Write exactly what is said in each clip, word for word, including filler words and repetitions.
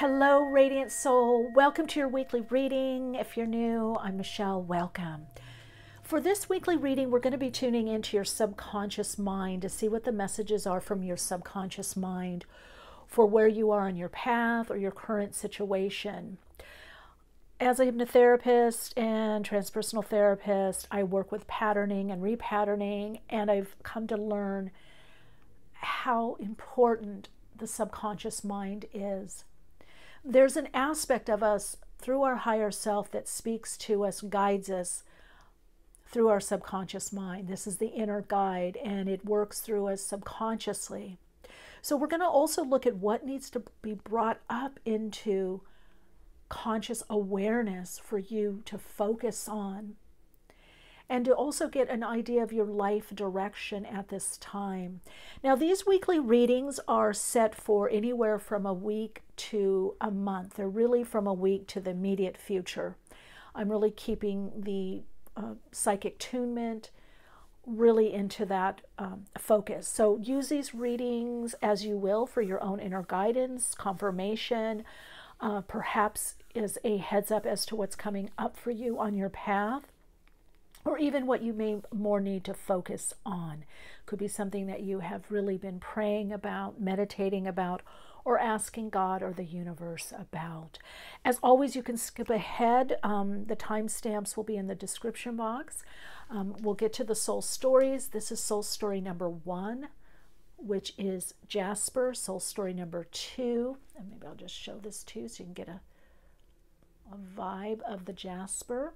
Hello, Radiant Soul. Welcome to your weekly reading. If you're new, I'm Michelle. Welcome. For this weekly reading, we're going to be tuning into your subconscious mind to see what the messages are from your subconscious mind for where you are on your path or your current situation. As a hypnotherapist and transpersonal therapist, I work with patterning and repatterning, and I've come to learn how important the subconscious mind is. There's an aspect of us through our higher self that speaks to us, guides us through our subconscious mind. This is the inner guide, and it works through us subconsciously. So we're going to also look at what needs to be brought up into conscious awareness for you to focus on, and to also get an idea of your life direction at this time. Now, these weekly readings are set for anywhere from a week to a month. They're really from a week to the immediate future. I'm really keeping the uh, psychic attunement really into that um, focus. So use these readings as you will for your own inner guidance, confirmation, uh, perhaps is a heads up as to what's coming up for you on your path, or even what you may more need to focus on. Could be something that you have really been praying about, meditating about, or asking God or the universe about. As always, you can skip ahead. Um, the timestamps will be in the description box. Um, we'll get to the soul stories. This is soul story number one, which is Jasper. Soul story number two, and maybe I'll just show this too so you can get a, a vibe of the Jasper.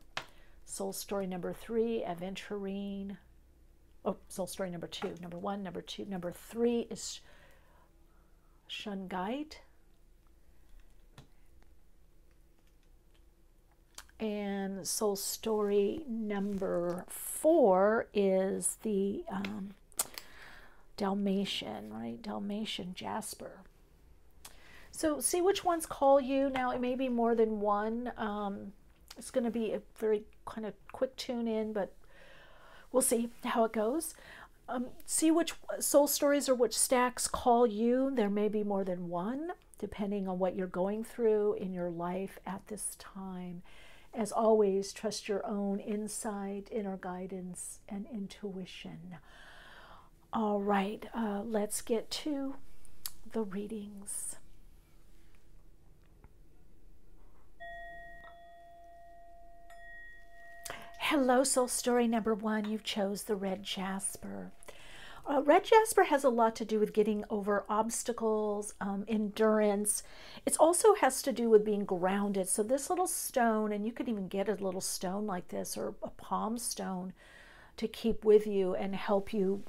Soul story number three, Aventurine. Oh, soul story number two. Number one, number two. Number three is Shungite. And soul story number four is the um, Dalmatian, right? Dalmatian Jasper. So see which ones call you. Now, it may be more than one. Um, It's going to be a very kind of quick tune in, but we'll see how it goes. Um, see which soul stories or which stacks call you. There may be more than one, depending on what you're going through in your life at this time. As always, trust your own insight, inner guidance, and intuition. All right, uh, let's get to the readings. Hello, soul story number one. You chose the Red Jasper. Uh, Red Jasper has a lot to do with getting over obstacles, um, endurance. It also has to do with being grounded. So this little stone, and you could even get a little stone like this or a palm stone to keep with you and help you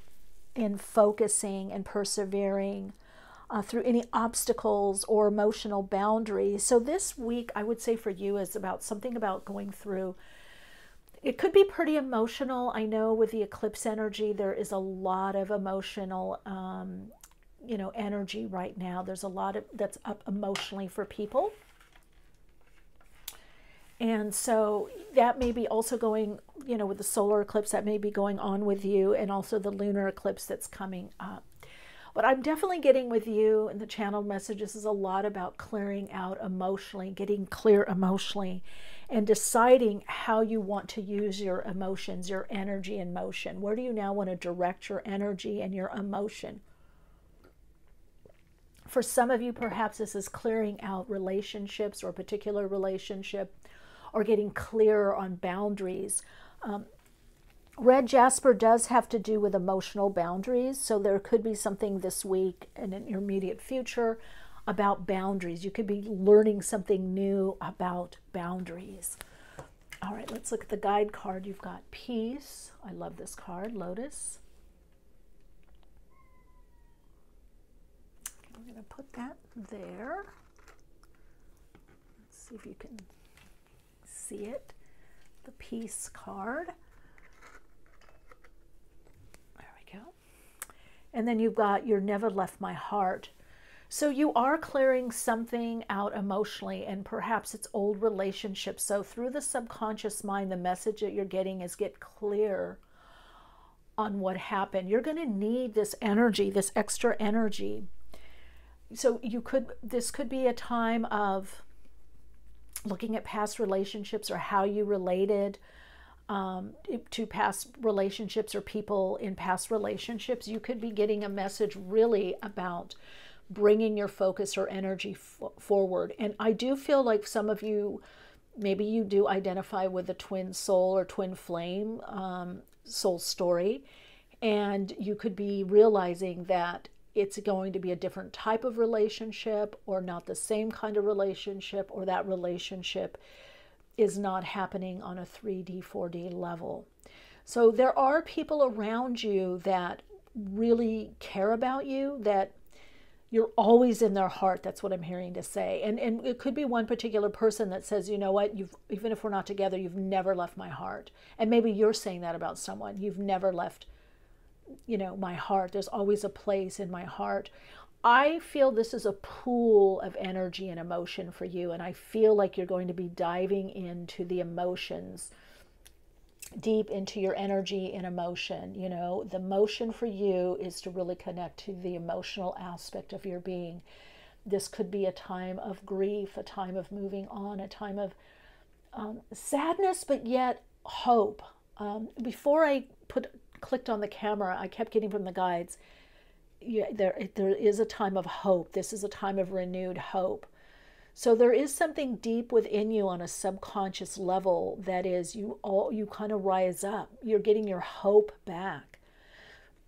in focusing and persevering uh, through any obstacles or emotional boundaries. So this week, I would say for you is about something about going through. It could be pretty emotional. I know with the eclipse energy, there is a lot of emotional, um, you know, energy right now. There's a lot of that's up emotionally for people. And so that may be also going, you know, with the solar eclipse that may be going on with you, and also the lunar eclipse that's coming up. What I'm definitely getting with you in the channeled messages is a lot about clearing out emotionally, getting clear emotionally, and deciding how you want to use your emotions, your energy and motion. Where do you now want to direct your energy and your emotion? For some of you, perhaps this is clearing out relationships or a particular relationship, or getting clearer on boundaries. Um, Red Jasper does have to do with emotional boundaries. So there could be something this week and in your immediate future about boundaries. You could be learning something new about boundaries. All right, let's look at the guide card. You've got peace. I love this card, Lotus. Okay, we're going to put that there. Let's see if you can see it. The peace card. There we go. And then you've got your Never Left My Heart. So you are clearing something out emotionally, and perhaps it's old relationships. So through the subconscious mind, the message that you're getting is get clear on what happened. You're going to need this energy, this extra energy. so you could, this could be a time of looking at past relationships or how you related um, to past relationships or people in past relationships. You could be getting a message really about bringing your focus or energy forward. And I do feel like some of you, maybe you do identify with the twin soul or twin flame um, soul story. And you could be realizing that it's going to be a different type of relationship or not the same kind of relationship, or that relationship is not happening on a three D, four D level. So there are people around you that really care about you, that you're always in their heart. That's what I'm hearing to say. And, and it could be one particular person that says, you know what, you've, even if we're not together, you've never left my heart. And maybe you're saying that about someone. You've never left, you know, my heart. There's always a place in my heart. I feel this is a pool of energy and emotion for you, and I feel like you're going to be diving into the emotions, deep into your energy and emotion. You know, the motion for you is to really connect to the emotional aspect of your being. This could be a time of grief, a time of moving on, a time of um, sadness, but yet hope. Um, before I put clicked on the camera, I kept getting from the guides, yeah, there, there is a time of hope. This is a time of renewed hope. So there is something deep within you on a subconscious level that is, you all, you kind of rise up. You're getting your hope back.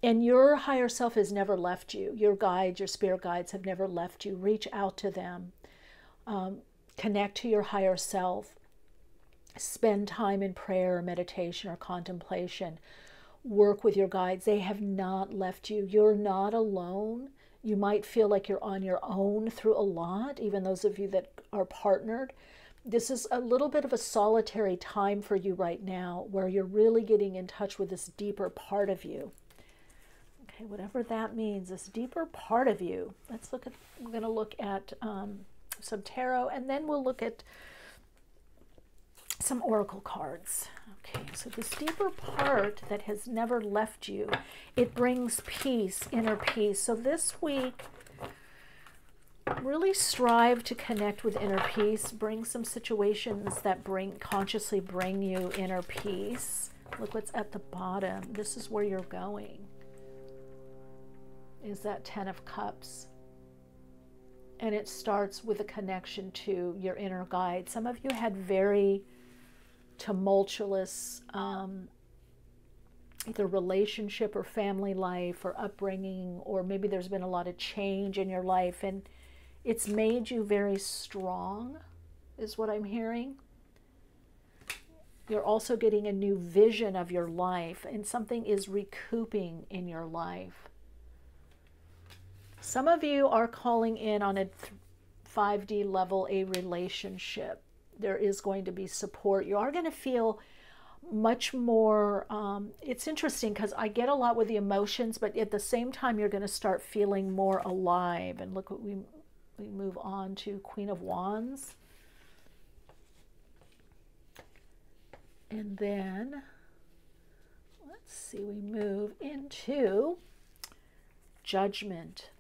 And your higher self has never left you. Your guides, your spirit guides have never left you. Reach out to them. Um, connect to your higher self. Spend time in prayer or meditation or contemplation. Work with your guides. They have not left you. You're not alone. You might feel like you're on your own through a lot, even those of you that are partnered. This is a little bit of a solitary time for you right now, where you're really getting in touch with this deeper part of you. Okay, whatever that means, this deeper part of you. Let's look at, we're going to look at um, some tarot, and then we'll look at some oracle cards. Okay, so this deeper part that has never left you, it brings peace, inner peace. So this week, really strive to connect with inner peace. Bring some situations that bring, consciously bring you inner peace. Look what's at the bottom. This is where you're going. Is that Ten of Cups? And it starts with a connection to your inner guide. Some of you had very tumultuous um, either relationship or family life or upbringing, or maybe there's been a lot of change in your life and it's made you very strong, is what I'm hearing. You're also getting a new vision of your life, and something is recouping in your life. Some of you are calling in on a five D level a relationship. There is going to be support. You are going to feel much more, um, it's interesting because I get a lot with the emotions, but at the same time, you're going to start feeling more alive. And look what we, we move on to Queen of Wands. And then, let's see, we move into Judgment.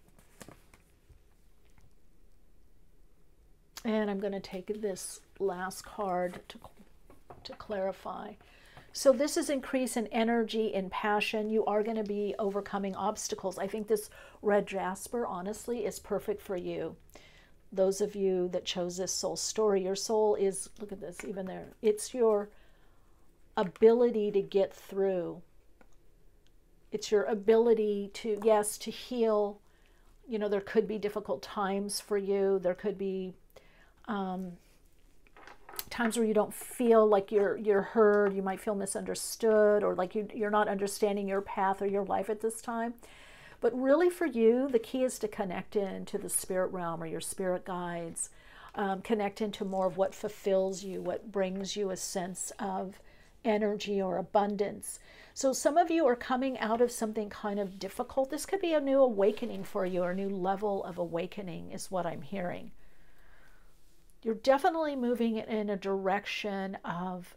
And I'm going to take this last card to, to clarify. So this is increase in energy and passion. You are going to be overcoming obstacles. I think this Red Jasper, honestly, is perfect for you. Those of you that chose this soul story, your soul is, look at this, even there, it's your ability to get through. It's your ability to, yes, to heal. You know, there could be difficult times for you. There could be Um, times where you don't feel like you're you're heard. You might feel misunderstood, or like you, you're not understanding your path or your life at this time. But really for you, the key is to connect into the spirit realm or your spirit guides. Um, connect into more of what fulfills you, what brings you a sense of energy or abundance. So some of you are coming out of something kind of difficult. This could be a new awakening for you, or a new level of awakening is what I'm hearing. You're definitely moving in a direction of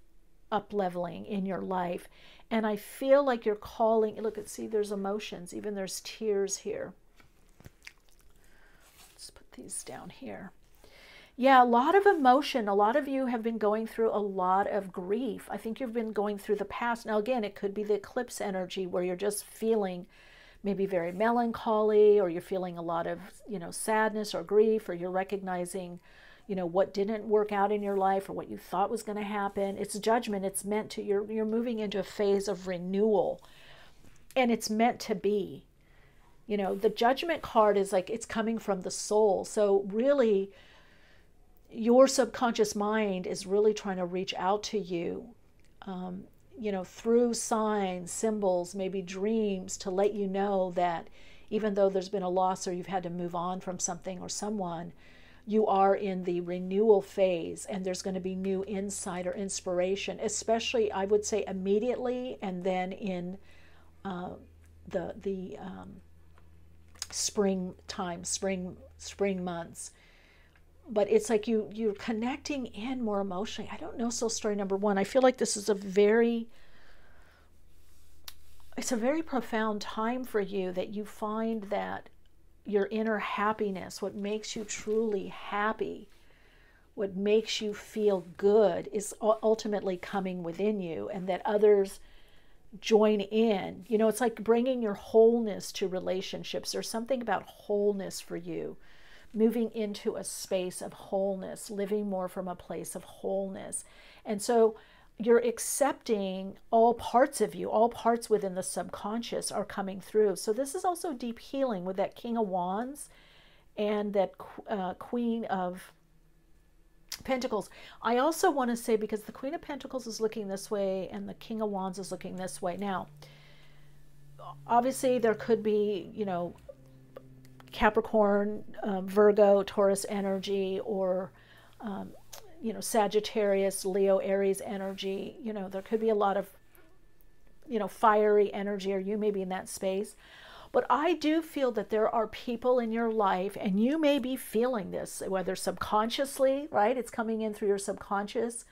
up-leveling in your life. And I feel like you're calling, look at, see, there's emotions, even there's tears here. Let's these down here. Yeah, a lot of emotion. A lot of you have been going through a lot of grief. I think you've been going through the past. Now, again, it could be the eclipse energy where you're just feeling maybe very melancholy, or you're feeling a lot of, you know, sadness or grief, or you're recognizing, you know, what didn't work out in your life or what you thought was going to happen. It's judgment. It's meant to, you're, you're moving into a phase of renewal, and it's meant to be. You know, the judgment card is like, it's coming from the soul. So really, your subconscious mind is really trying to reach out to you, um, you know, through signs, symbols, maybe dreams, to let you know that even though there's been a loss or you've had to move on from something or someone, you are in the renewal phase, and there's going to be new insight or inspiration, especially, I would say, immediately, and then in uh, the, the um, spring time, spring, spring months. But it's like you, you're connecting in more emotionally. I don't know, soul story number one. I feel like this is a very, it's a very profound time for you, that you find that your inner happiness, what makes you truly happy, what makes you feel good, is ultimately coming within you, and that others join in. You know, it's like bringing your wholeness to relationships. There's something about wholeness for you. Moving into a space of wholeness, living more from a place of wholeness. And so you're accepting all parts of you, all parts within the subconscious are coming through. So this is also deep healing with that King of Wands and that uh, Queen of Pentacles. I also want to say, because the Queen of Pentacles is looking this way and the King of Wands is looking this way. Now, obviously there could be, you know, Capricorn, uh, Virgo, Taurus energy, or, um, you know, Sagittarius, Leo, Aries energy. You know, there could be a lot of, you know, fiery energy, or you may be in that space. But I do feel that there are people in your life, and you may be feeling this, whether subconsciously, right? It's coming in through your subconscious,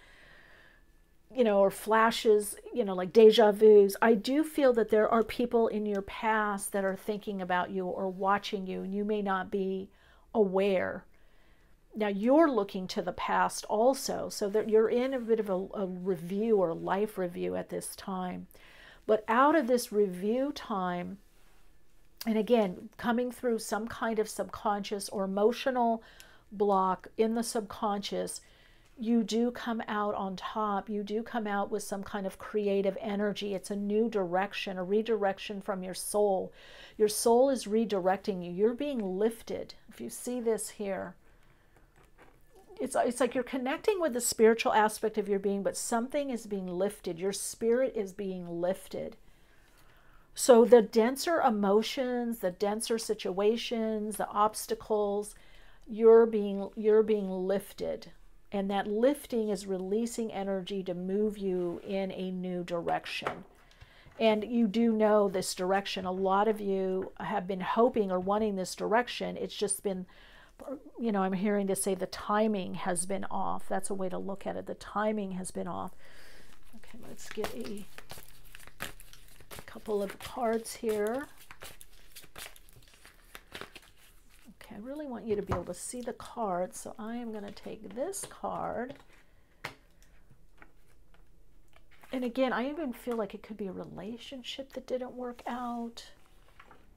you know, or flashes, you know, like deja vu's. I do feel that there are people in your past that are thinking about you or watching you, and you may not be aware. Now, you're looking to the past also, so that you're in a bit of a, a review or life review at this time. But out of this review time, and again, coming through some kind of subconscious or emotional block in the subconscious, you do come out on top. You do come out with some kind of creative energy. It's a new direction, a redirection from your soul. Your soul is redirecting you. You're being lifted. If you see this here, it's, it's like you're connecting with the spiritual aspect of your being, but something is being lifted. Your spirit is being lifted. So the denser emotions, the denser situations, the obstacles, you're being, you're being lifted. And that lifting is releasing energy to move you in a new direction. And you do know this direction. A lot of you have been hoping or wanting this direction. It's just been, you know, I'm hearing to say the timing has been off. That's a way to look at it. The timing has been off. Okay, let's get a couple of cards here. I really want you to be able to see the card, so I am going to take this card. And again, I even feel like it could be a relationship that didn't work out,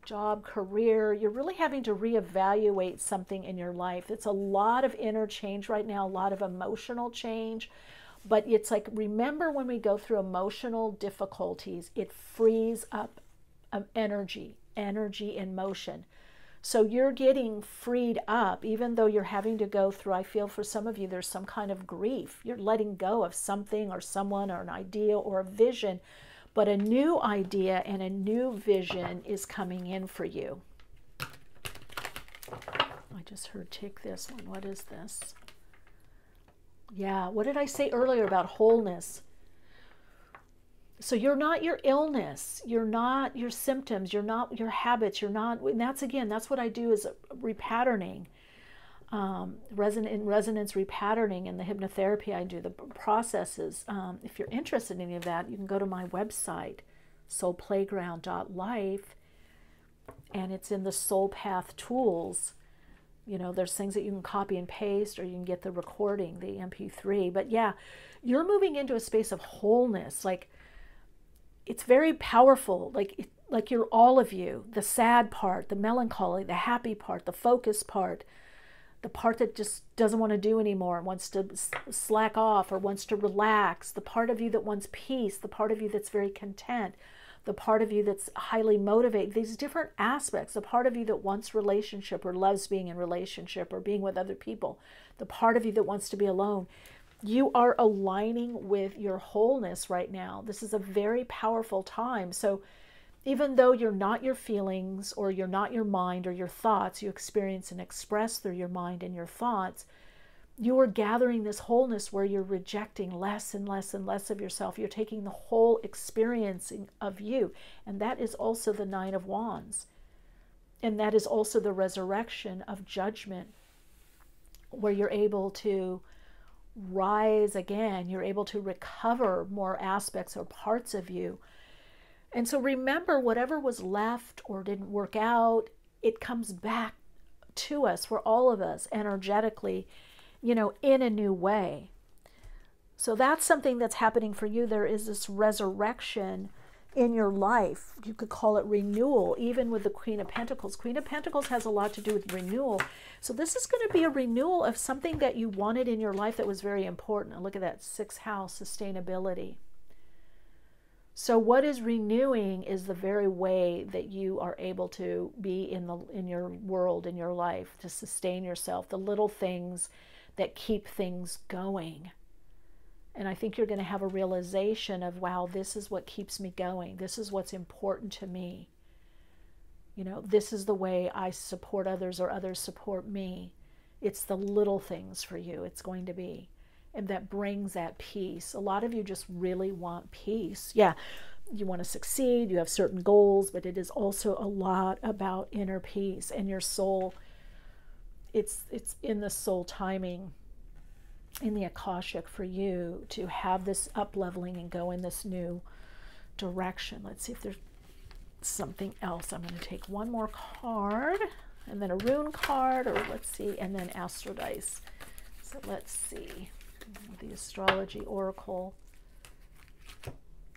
job, career. You're really having to reevaluate something in your life. It's a lot of inner change right now, a lot of emotional change. But it's like, remember, when we go through emotional difficulties, it frees up energy, energy in motion. So you're getting freed up, even though you're having to go through, I feel for some of you, there's some kind of grief. You're letting go of something or someone or an idea or a vision, but a new idea and a new vision is coming in for you. I just heard, take this one. What is this? Yeah, what did I say earlier about wholeness? So you're not your illness, you're not your symptoms, you're not your habits, you're not, and that's, again, that's what I do is repatterning, um, reson- in resonance repatterning, and the hypnotherapy I do, the processes. Um, if you're interested in any of that, you can go to my website, Soul Playground dot life, and it's in the Soul Path Tools You know, there's things that you can copy and paste, or you can get the recording, the M P three. But yeah, you're moving into a space of wholeness. Like, it's very powerful. Like, it, like you're all of you, the sad part, the melancholy, the happy part, the focus part, the part that just doesn't want to do anymore and wants to slack off or wants to relax, the part of you that wants peace, the part of you that's very content, the part of you that's highly motivated, these different aspects, the part of you that wants relationship or loves being in relationship or being with other people, the part of you that wants to be alone. You are aligning with your wholeness right now. This is a very powerful time. So even though you're not your feelings, or you're not your mind or your thoughts, you experience and express through your mind and your thoughts, you are gathering this wholeness where you're rejecting less and less and less of yourself. You're taking the whole experiencing of you. And that is also the Nine of Wands. And that is also the resurrection of judgment, where you're able to rise again. You're able to recover more aspects or parts of you. And so remember, whatever was left or didn't work out, it comes back to us, for all of us, energetically, you know, in a new way. So that's something that's happening for you. There is this resurrection in your life. You could call it renewal, even with the Queen of Pentacles. Queen of Pentacles has a lot to do with renewal. So this is going to be a renewal of something that you wanted in your life that was very important. And look at that, sixth house, sustainability. So what is renewing is the very way that you are able to be in the in your world, in your life, to sustain yourself, the little things that keep things going. And I think you're going to have a realization of, wow, this is what keeps me going. This is what's important to me. You know, this is the way I support others, or others support me. It's the little things for you, it's going to be. And that brings that peace. A lot of you just really want peace. Yeah, you want to succeed, you have certain goals, but it is also a lot about inner peace and your soul. It's, it's in the soul timing, in the Akashic, for you to have this up-leveling and go in this new direction. Let's see if there's something else. I'm going to take one more card, and then a rune card, or let's see, and then Astro Dice. So let's see. The astrology oracle.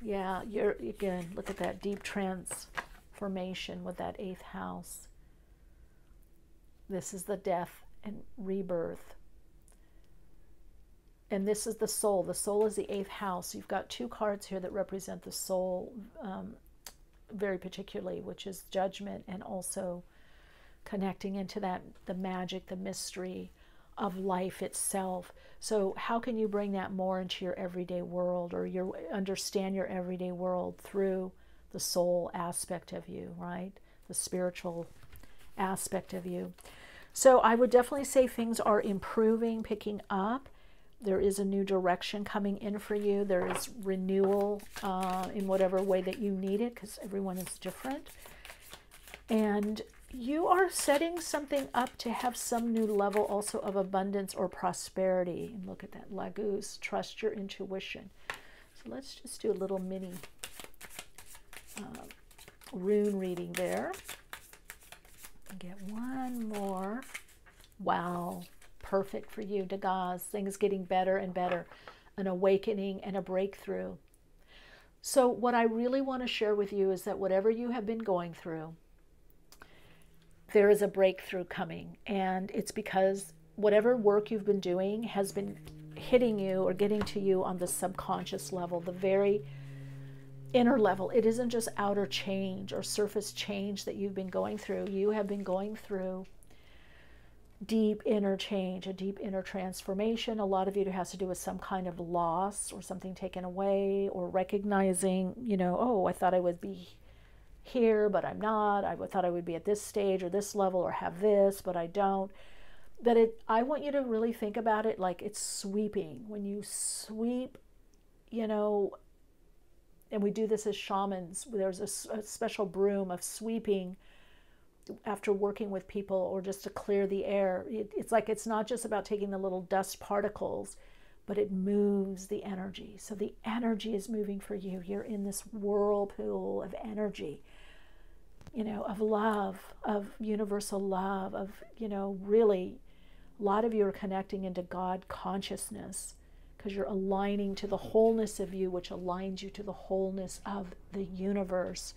Yeah, you're again, look at that deep transformation with that eighth house. This is the death and rebirth. And this is the soul. The soul is the eighth house. You've got two cards here that represent the soul um, very particularly, which is judgment, and also connecting into that, the magic, the mystery of life itself. So how can you bring that more into your everyday world, or your understand your everyday world through the soul aspect of you, right? The spiritual aspect of you. So I would definitely say things are improving, picking up. There is a new direction coming in for you. There is renewal uh, in whatever way that you need it, because everyone is different. And you are setting something up to have some new level also of abundance or prosperity. And look at that, Lagoose, trust your intuition. So let's just do a little mini uh, rune reading there. Get one more. Wow, perfect for you, Degas. Things getting better and better. An awakening and a breakthrough. So what I really want to share with you is that whatever you have been going through, there is a breakthrough coming, and it's because whatever work you've been doing has been hitting you or getting to you on the subconscious level, the very inner level. It isn't just outer change or surface change that you've been going through. You have been going through deep inner change, a deep inner transformation. A lot of you, it has to do with some kind of loss or something taken away, or recognizing, you know, oh, I thought I would be here, but I'm not. I thought I would be at this stage or this level or have this, but I don't. But it, I want you to really think about it like it's sweeping. When you sweep, you know, and we do this as shamans, there's a, a special broom of sweeping after working with people, or just to clear the air. It, it's like it's not just about taking the little dust particles, but it moves the energy. So the energy is moving for you. You're in this whirlpool of energy. you know, of love, of universal love, of, you know, really, a lot of you are connecting into God consciousness because you're aligning to the wholeness of you, which aligns you to the wholeness of the universe.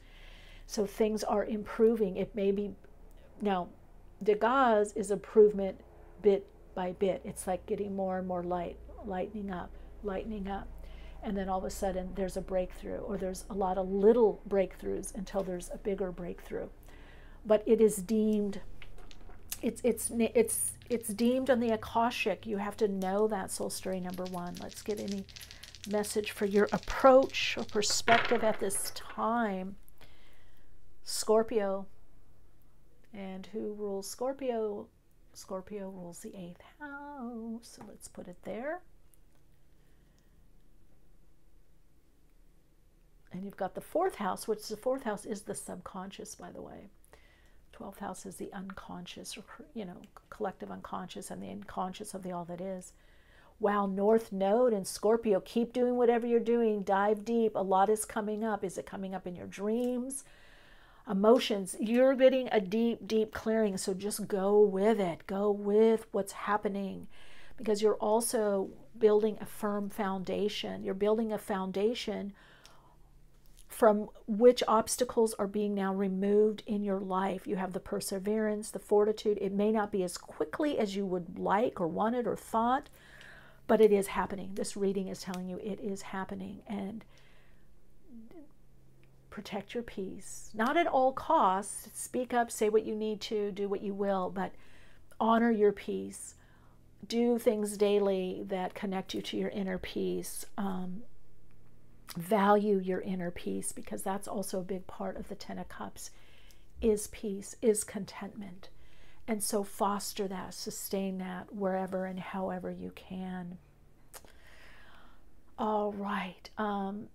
So things are improving. It may be, now, Degas is improvement bit by bit. It's like getting more and more light, lightening up, lightening up. And then all of a sudden there's a breakthrough, or there's a lot of little breakthroughs until there's a bigger breakthrough. But it is deemed, it's, it's, it's, it's deemed on the Akashic. You have to know that, soul story number one. Let's get any message for your approach or perspective at this time. Scorpio. And who rules Scorpio? Scorpio rules the eighth house. So let's put it there. And you've got the fourth house, which the fourth house is the subconscious, by the way. twelfth house is the unconscious, or, you know, collective unconscious, and the unconscious of the all that is. Wow, North Node and Scorpio, keep doing whatever you're doing. Dive deep. A lot is coming up. Is it coming up in your dreams? Emotions. You're getting a deep, deep clearing. So just go with it. Go with what's happening, because you're also building a firm foundation. You're building a foundation from which obstacles are being now removed in your life. You have the perseverance, the fortitude. It may not be as quickly as you would like or wanted or thought, but it is happening. This reading is telling you it is happening. And protect your peace. Not at all costs. Speak up, say what you need to, do what you will, but honor your peace. Do things daily that connect you to your inner peace. Um, value your inner peace, because that's also a big part of the Ten of Cups, is peace, is contentment. And so foster that, sustain that wherever and however you can. All right. Um,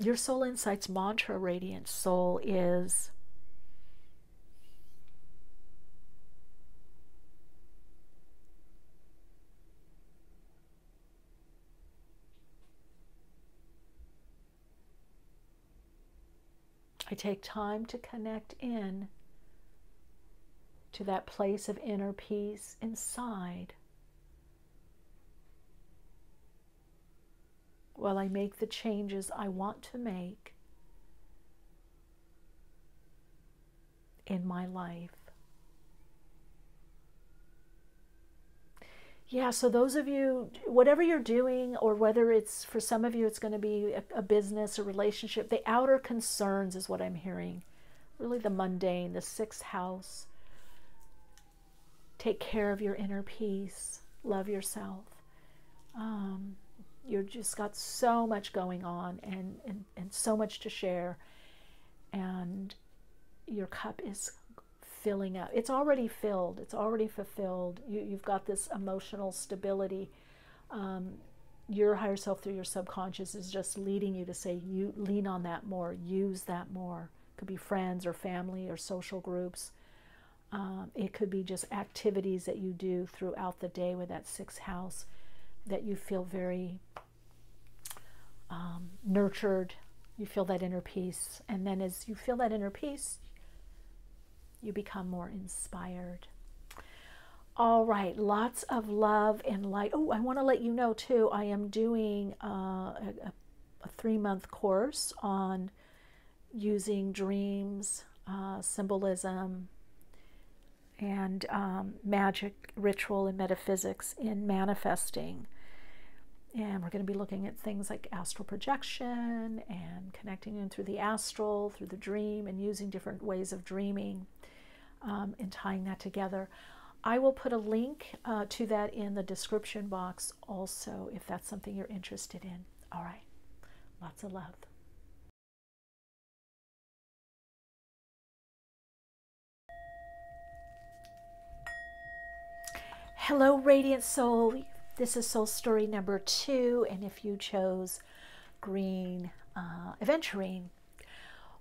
your soul insights mantra, radiant soul, is I take time to connect in to that place of inner peace inside while I make the changes I want to make in my life. Yeah, so those of you, whatever you're doing, or whether it's, for some of you, it's going to be a, a business, a relationship, the outer concerns is what I'm hearing. Really the mundane, the sixth house. Take care of your inner peace. Love yourself. Um, you've just got so much going on, and, and, and so much to share. And your cup is filling up. It's already filled. It's already fulfilled. You, you've got this emotional stability. Um, your higher self through your subconscious is just leading you to say, you lean on that more, use that more. It could be friends or family or social groups. Um, it could be just activities that you do throughout the day with that sixth house that you feel very um, nurtured. You feel that inner peace. And then as you feel that inner peace, you become more inspired. All right, lots of love and light. Oh, I want to let you know too, I am doing uh, a, a three-month course on using dreams, uh, symbolism, and um, magic, ritual, and metaphysics in manifesting. And we're going to be looking at things like astral projection and connecting in through the astral, through the dream, and using different ways of dreaming um, and tying that together. I will put a link uh, to that in the description box also, if that's something you're interested in. All right. Lots of love. Hello, radiant soul. This is soul story number two, and if you chose green, uh, aventurine.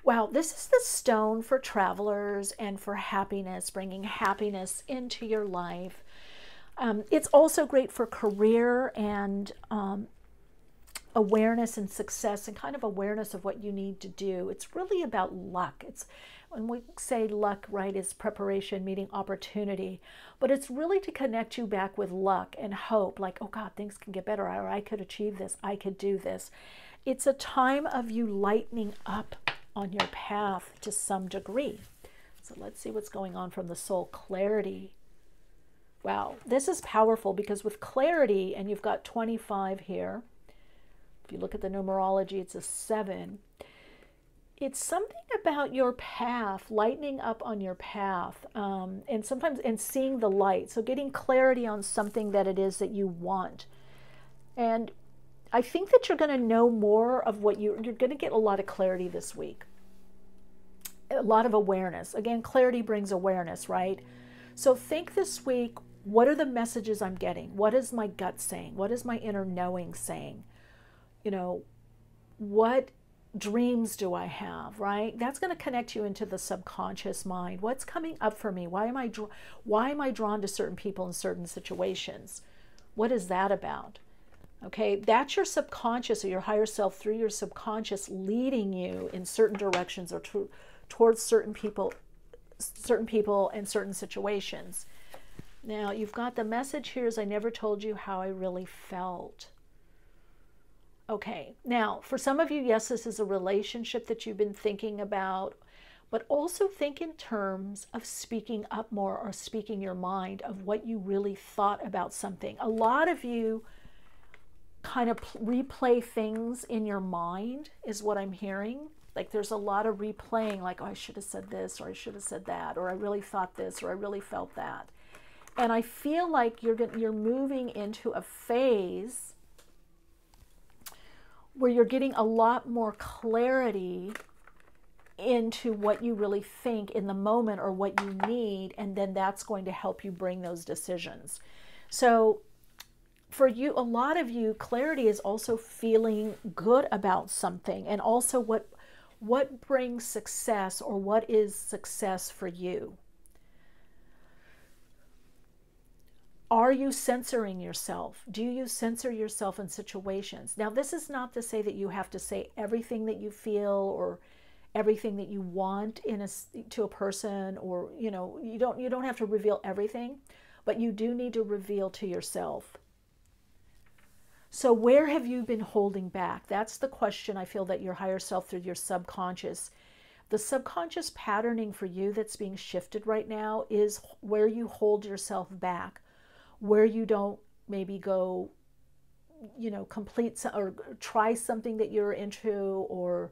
Wow, this is the stone for travelers and for happiness, bringing happiness into your life. Um, it's also great for career and um, awareness and success and kind of awareness of what you need to do. It's really about luck. It's, when we say luck, right, is preparation meeting opportunity, but it's really to connect you back with luck and hope, like, oh God, things can get better, or I could achieve this, I could do this. It's a time of you lightening up on your path to some degree. So let's see what's going on from the soul. Clarity. Wow, this is powerful, because with clarity, and you've got twenty-five here, if you look at the numerology, it's a seven. It's something about your path, lightening up on your path, um, and sometimes and seeing the light. So getting clarity on something that it is that you want. And I think that you're going to know more of what you, you're going to get a lot of clarity this week. A lot of awareness. Again, clarity brings awareness, right? So think this week, what are the messages I'm getting? What is my gut saying? What is my inner knowing saying? You know, what dreams do I have, right? That's going to connect you into the subconscious mind. What's coming up for me? Why am I, why am I drawn to certain people in certain situations? What is that about? Okay, that's your subconscious or your higher self through your subconscious leading you in certain directions or to, towards certain people, certain people and certain situations. Now, you've got the message here is I never told you how I really felt. Okay, now for some of you, yes, this is a relationship that you've been thinking about, but also think in terms of speaking up more or speaking your mind of what you really thought about something. A lot of you kind of replay things in your mind is what I'm hearing. Like there's a lot of replaying, like, oh, I should have said this, or I should have said that, or I really thought this, or I really felt that. And I feel like you're, you're moving into a phase where you're getting a lot more clarity into what you really think in the moment or what you need, and then that's going to help you bring those decisions. So for you, a lot of you, clarity is also feeling good about something, and also what, what brings success or what is success for you. Are you censoring yourself? Do you censor yourself in situations? Now, this is not to say that you have to say everything that you feel or everything that you want in a, to a person, or, you know, you don't, you don't have to reveal everything, but you do need to reveal to yourself. So where have you been holding back? That's the question I feel that your higher self through your subconscious. The subconscious patterning for you that's being shifted right now is where you hold yourself back, where you don't maybe go, you know, complete some, or try something that you're into, or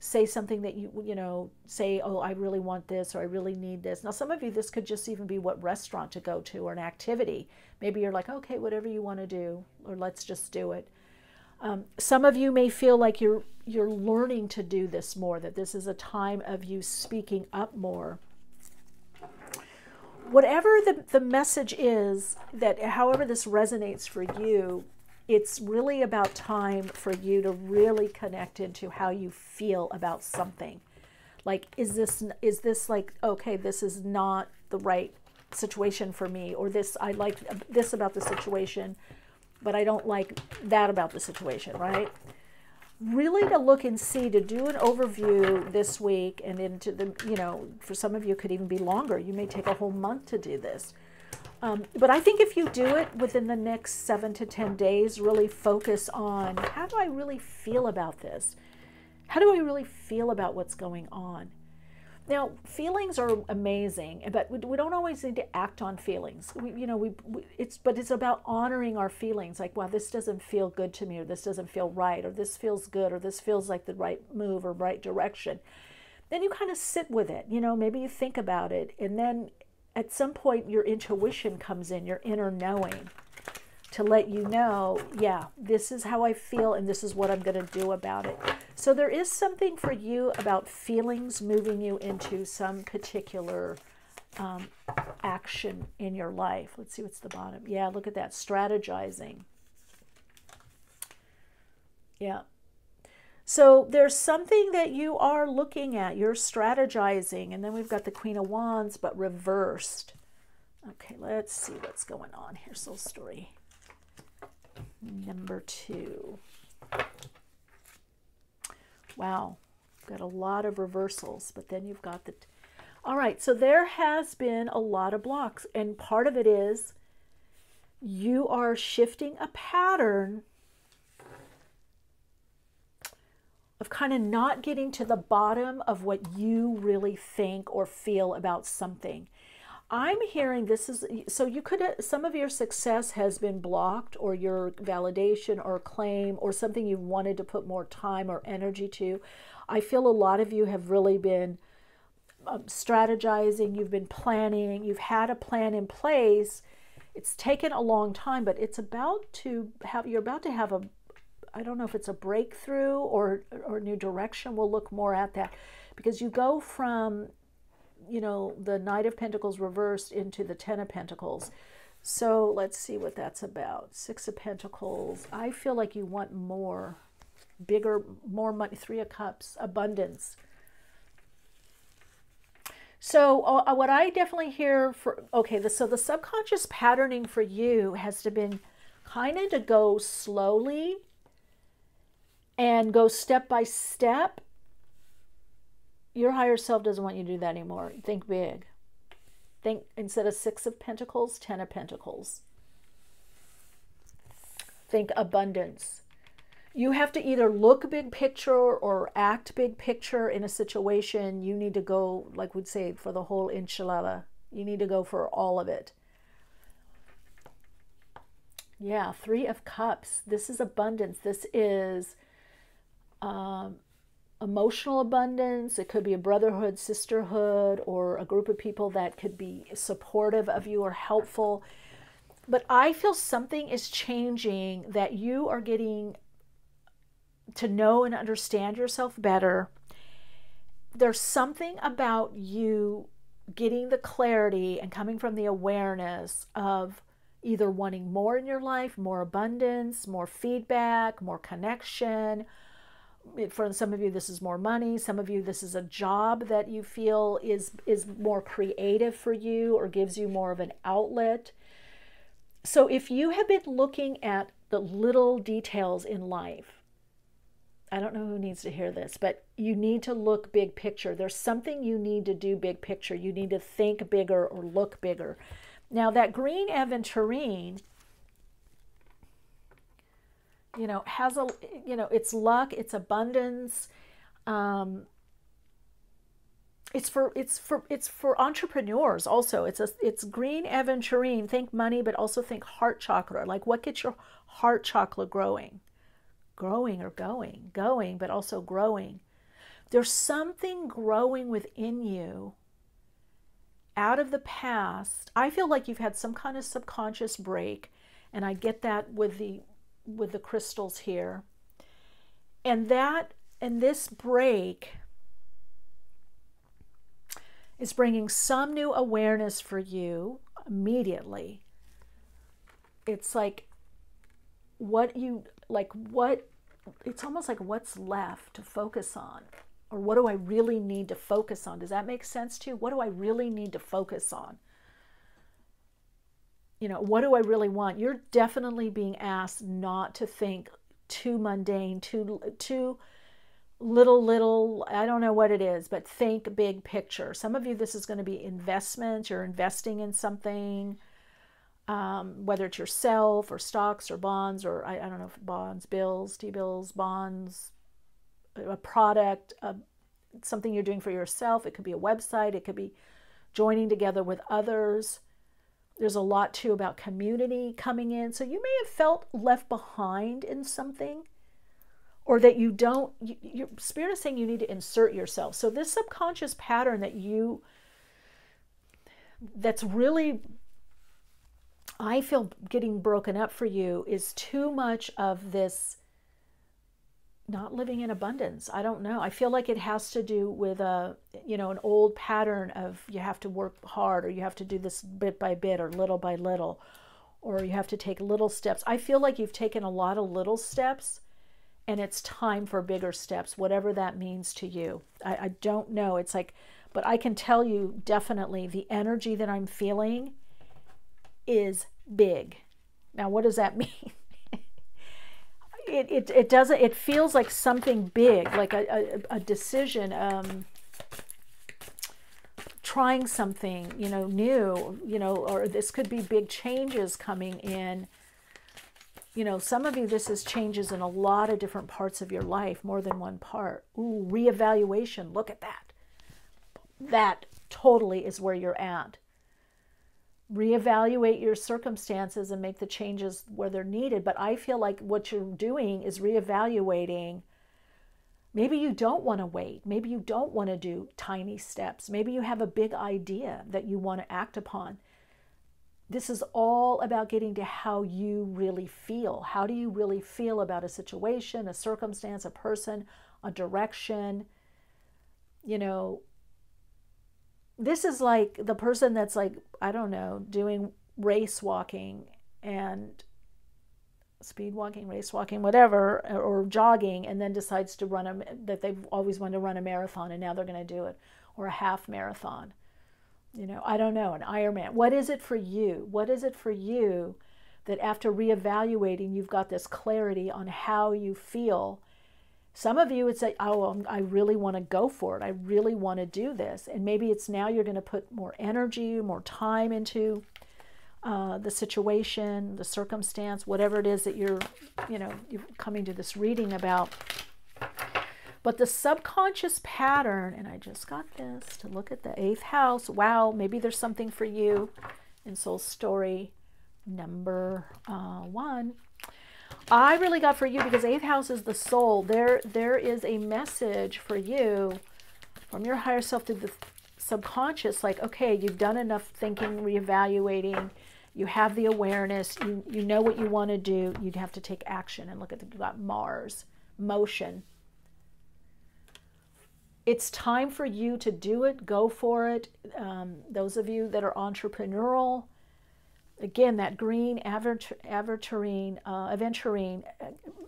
say something that you, you know, say, oh, I really want this, or I really need this. Now, some of you, this could just even be what restaurant to go to or an activity. Maybe you're like, okay, whatever you want to do, or let's just do it. Um, some of you may feel like you're, you're learning to do this more, that this is a time of you speaking up more. Whatever the, the message is, that however this resonates for you, it's really about time for you to really connect into how you feel about something. Like, is this, is this like, okay, this is not the right situation for me, or this, I like this about the situation, but I don't like that about the situation, right? Really to look and see, to do an overview this week and into the, you know, for some of you it could even be longer. You may take a whole month to do this. Um, but I think if you do it within the next seven to ten days, really focus on how do I really feel about this? How do I really feel about what's going on? Now, feelings are amazing, but we, we don't always need to act on feelings. We, you know, we, we, it's, but it's about honoring our feelings. Like, wow, this doesn't feel good to me, or this doesn't feel right, or this feels good, or this feels like the right move or right direction. Then you kind of sit with it. You know, maybe you think about it, and then at some point your intuition comes in, your inner knowing, to let you know, yeah, this is how I feel and this is what I'm going to do about it. So there is something for you about feelings moving you into some particular um, action in your life. Let's see what's the bottom. Yeah, look at that, strategizing. Yeah. So there's something that you are looking at, you're strategizing, and then we've got the Queen of Wands, but reversed. Okay, let's see what's going on here, Soul Story. Number two. Wow, got a lot of reversals, but then you've got the... All right, so there has been a lot of blocks, and part of it is you are shifting a pattern of kind of not getting to the bottom of what you really think or feel about something. I'm hearing this is, so you could, some of your success has been blocked, or your validation or claim or something you've wanted to put more time or energy to. I feel a lot of you have really been um, strategizing, you've been planning, you've had a plan in place. It's taken a long time, but it's about to have, you're about to have a, I don't know if it's a breakthrough or, or new direction. We'll look more at that, because you go from, you know, the Knight of Pentacles reversed into the Ten of Pentacles. So let's see what that's about. Six of Pentacles. I feel like you want more, bigger, more money. Three of Cups, abundance. So uh, what I definitely hear for, okay, the, so the subconscious patterning for you has to been kind of to go slowly and go step by step. Your higher self doesn't want you to do that anymore. Think big. Think instead of Six of Pentacles, Ten of Pentacles. Think abundance. You have to either look big picture or act big picture in a situation. You need to go, like we'd say, for the whole enchilada. You need to go for all of it. Yeah, Three of Cups. This is abundance. This is... Um, emotional abundance. It could be a brotherhood, sisterhood, or a group of people that could be supportive of you or helpful. But I feel something is changing, that you are getting to know and understand yourself better. There's something about you getting the clarity and coming from the awareness of either wanting more in your life, more abundance, more feedback, more connection. For some of you, this is more money. Some of you, this is a job that you feel is, is more creative for you or gives you more of an outlet. So if you have been looking at the little details in life, I don't know who needs to hear this, but you need to look big picture. There's something you need to do big picture. You need to think bigger or look bigger. Now that green aventurine, you know, has a, you know, it's luck, it's abundance. Um, it's for, it's for, it's for entrepreneurs also. It's a, it's green aventurine. Think money, but also think heart chakra. Like what gets your heart chakra growing, growing or going, going, but also growing. There's something growing within you out of the past. I feel like you've had some kind of subconscious break, and I get that with the, with the crystals here, and that, and this break is bringing some new awareness for you immediately. It's like what you, like what, it's almost like what's left to focus on, or what do I really need to focus on? Does that make sense to you? What do I really need to focus on? You know, what do I really want? You're definitely being asked not to think too mundane, too, too little, little, I don't know what it is, but think big picture. Some of you, this is going to be investment. You're investing in something, um, whether it's yourself or stocks or bonds, or I, I don't know if bonds, bills, T-bills, bonds, a product, a, something you're doing for yourself. It could be a website. It could be joining together with others. There's a lot, too, about community coming in. So you may have felt left behind in something, or that you don't, you, your spirit is saying you need to insert yourself. So this subconscious pattern that you, that's really, I feel getting broken up for you, is too much of this not living in abundance. I don't know. I feel like it has to do with a, you know, an old pattern of you have to work hard, or you have to do this bit by bit or little by little, or you have to take little steps. I feel like you've taken a lot of little steps, and it's time for bigger steps, whatever that means to you. I, I don't know. It's like, but I can tell you definitely the energy that I'm feeling is big. Now, what does that mean? it, it, it doesn't, it feels like something big, like a, a, a decision, um, trying something, you know, new, you know, or this could be big changes coming in. You know, some of you, this is changes in a lot of different parts of your life, more than one part. Ooh, reevaluation. Look at that. That totally is where you're at. Reevaluate your circumstances and make the changes where they're needed. But I feel like what you're doing is reevaluating. Maybe you don't want to wait. Maybe you don't want to do tiny steps. Maybe you have a big idea that you want to act upon. This is all about getting to how you really feel. How do you really feel about a situation, a circumstance, a person, a direction? You know, this is like the person that's like, I don't know, doing race walking and speed walking, race walking, whatever, or jogging, and then decides to run, a, that they've always wanted to run a marathon and now they're going to do it, or a half marathon. You know, I don't know, an Ironman. What is it for you? What is it for you that after reevaluating, you've got this clarity on how you feel? Some of you would say, oh, I really want to go for it. I really want to do this. And maybe it's now you're going to put more energy, more time into uh, the situation, the circumstance, whatever it is that you're, you know, you're coming to this reading about. But the subconscious pattern, and I just got this to look at the eighth house. Wow, maybe there's something for you in Soul Story number uh, one. I really got for you, because eighth house is the soul. There, there is a message for you from your higher self to the subconscious. Like, okay, you've done enough thinking, reevaluating. You have the awareness. You, you know what you want to do. You'd have to take action. And look at the, you got Mars, motion. It's time for you to do it. Go for it. Um, those of you that are entrepreneurial, again, that green aventurine, uh, aventurine,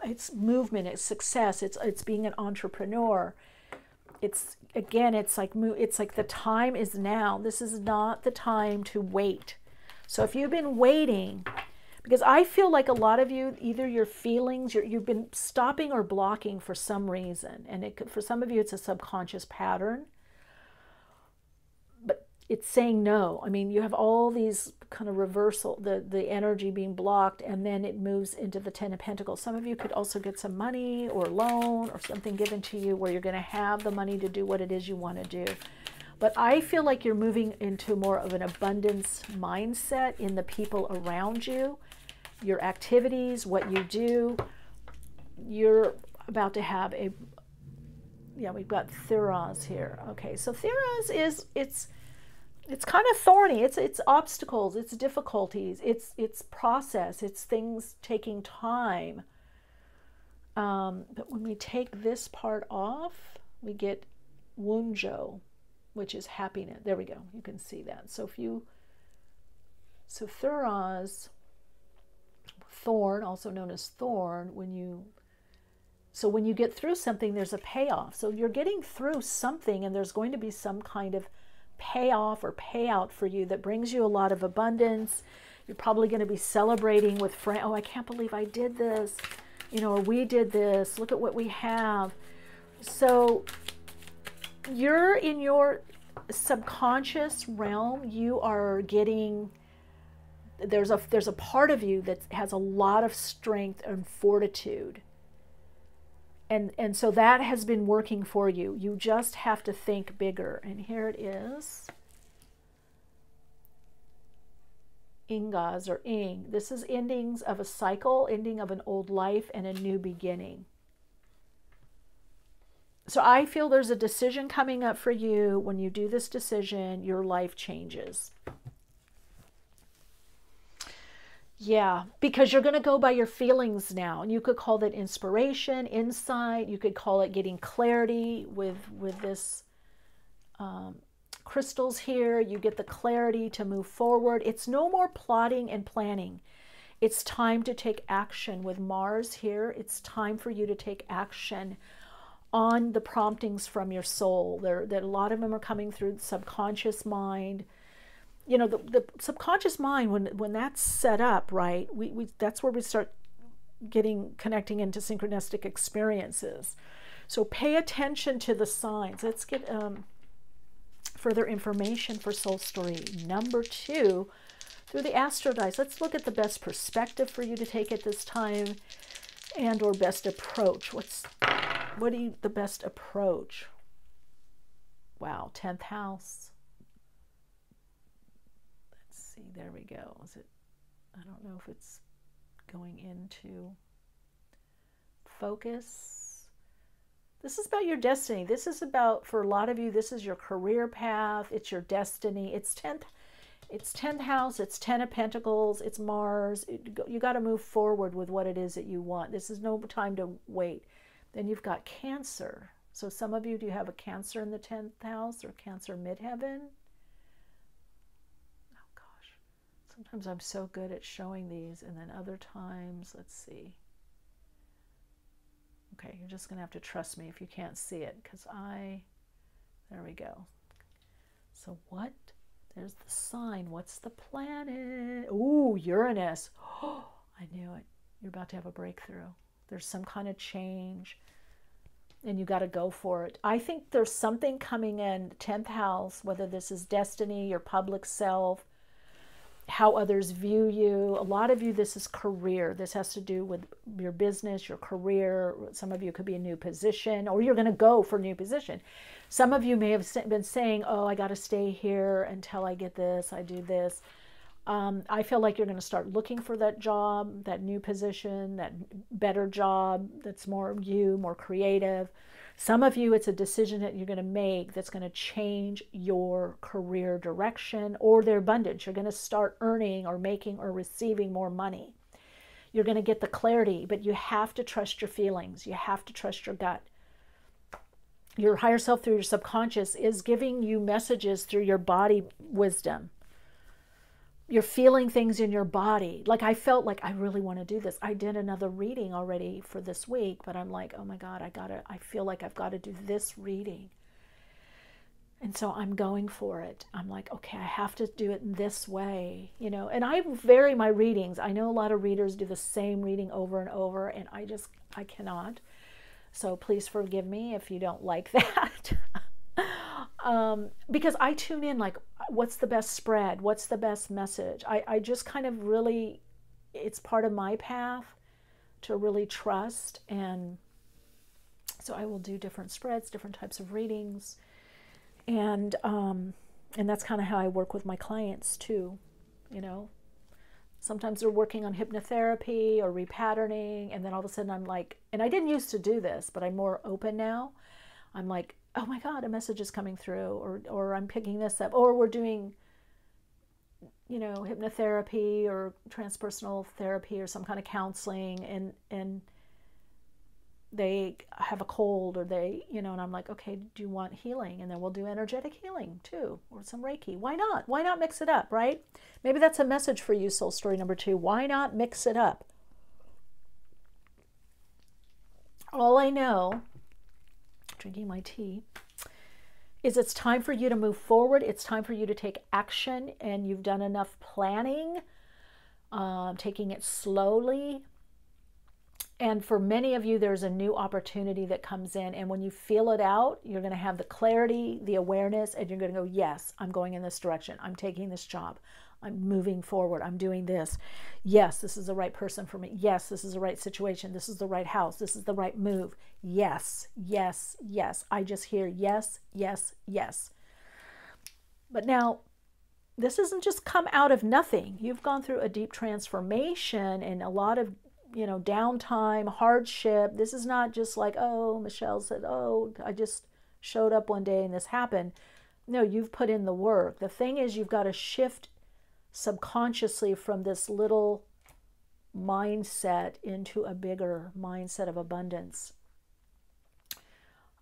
it's movement, it's success, it's it's being an entrepreneur. It's again, it's like it's like the time is now. This is not the time to wait. So if you've been waiting, because I feel like a lot of you, either your feelings, you're, you've been stopping or blocking for some reason. And it could, for some of you, it's a subconscious pattern. But it's saying no. I mean, you have all these kind of reversal, the, the energy being blocked, and then it moves into the Ten of Pentacles. Some of you could also get some money or loan or something given to you where you're going to have the money to do what it is you want to do. But I feel like you're moving into more of an abundance mindset in the people around you. Your activities, what you do, you're about to have a, yeah, we've got Theras here. Okay, so Theras is, it's, it's kind of thorny. It's, it's obstacles, it's difficulties, it's, it's process, it's things taking time. Um, but when we take this part off, we get Wunjo, which is happiness. There we go. You can see that. So if you, so Theras, thorn, also known as thorn, when you, so when you get through something, there's a payoff. So you're getting through something and there's going to be some kind of payoff or payout for you that brings you a lot of abundance. You're probably going to be celebrating with friends. Oh, I can't believe I did this, you know, or we did this. Look at what we have. So you're in your subconscious realm. You are getting, there's a there's a part of you that has a lot of strength and fortitude, and and so that has been working for you. You just have to think bigger. And here it is, Ingas or Ing. This is endings of a cycle, ending of an old life and a new beginning. So I feel there's a decision coming up for you. When you do this decision, your life changes. Yeah, because you're going to go by your feelings now. And you could call that inspiration, insight. You could call it getting clarity with, with this um, crystals here. You get the clarity to move forward. It's no more plotting and planning. It's time to take action. With Mars here, it's time for you to take action on the promptings from your soul. There, that a lot of them are coming through the subconscious mind. You know, the, the subconscious mind, when when that's set up right, we, we that's where we start getting connecting into synchronistic experiences. So pay attention to the signs. Let's get um, further information for soul story number two through the astro dice. Let's look at the best perspective for you to take at this time, and or best approach. What's what do you the best approach? Wow, tenth house. Let's see. There we go. Is it? I don't know if it's going into focus. This is about your destiny. This is about, for a lot of you, this is your career path. It's your destiny. It's tenth. It's tenth house. It's ten of Pentacles. It's Mars. It, you got to move forward with what it is that you want. This is no time to wait. Then you've got Cancer. So some of you, do you have a Cancer in the tenth house or Cancer midheaven? Sometimes I'm so good at showing these, and then other times, let's see. Okay, you're just going to have to trust me if you can't see it, because I, there we go. So what? There's the sign. What's the planet? Ooh, Uranus. Oh, I knew it. You're about to have a breakthrough. There's some kind of change, and you got to go for it. I think there's something coming in tenth house, whether this is destiny, your public self, how others view you. A lot of you, this is career. This has to do with your business, your career. Some of you could be a new position, or you're going to go for a new position. Some of you may have been saying, oh, I got to stay here until I get this, I do this. Um, I feel like you're going to start looking for that job, that new position, that better job that's more you, more creative. Some of you, it's a decision that you're going to make that's going to change your career direction or their abundance. You're going to start earning or making or receiving more money. You're going to get the clarity, but you have to trust your feelings. You have to trust your gut. Your higher self through your subconscious is giving you messages through your body wisdom. You're feeling things in your body. Like I felt like I really want to do this. I did another reading already for this week, but I'm like, oh my God, I gotta, I feel like I've got to do this reading. And so I'm going for it. I'm like, okay, I have to do it in this way, you know, and I vary my readings. I know a lot of readers do the same reading over and over, and I just, I cannot. So please forgive me if you don't like that. Um, because I tune in like, what's the best spread? What's the best message? I, I just kind of really, it's part of my path to really trust. And so I will do different spreads, different types of readings. And, um, and that's kind of how I work with my clients too. You know, sometimes they're working on hypnotherapy or repatterning. And then all of a sudden I'm like, and I didn't used to do this, but I'm more open now. I'm like, oh my God, a message is coming through, or, or I'm picking this up, or we're doing, you know, hypnotherapy or transpersonal therapy or some kind of counseling, and, and they have a cold, or they, you know, and I'm like, okay, do you want healing? And then we'll do energetic healing too, or some Reiki. Why not? Why not mix it up, right? Maybe that's a message for you, soul story number two. Why not mix it up? All I know, drinking my tea, is it's time for you to move forward. It's time for you to take action, and you've done enough planning, um, taking it slowly. And for many of you, there's a new opportunity that comes in, and when you feel it out, you're going to have the clarity, the awareness, and you're going to go, yes, I'm going in this direction. I'm taking this job. I'm moving forward. I'm doing this. Yes, this is the right person for me. Yes, this is the right situation. This is the right house. This is the right move. Yes, yes, yes. I just hear yes, yes, yes. But now, this isn't just come out of nothing. You've gone through a deep transformation and a lot of, you know, downtime, hardship. This is not just like, oh, Michelle said, oh, I just showed up one day and this happened. No, you've put in the work. The thing is, you've got to shift subconsciously from this little mindset into a bigger mindset of abundance.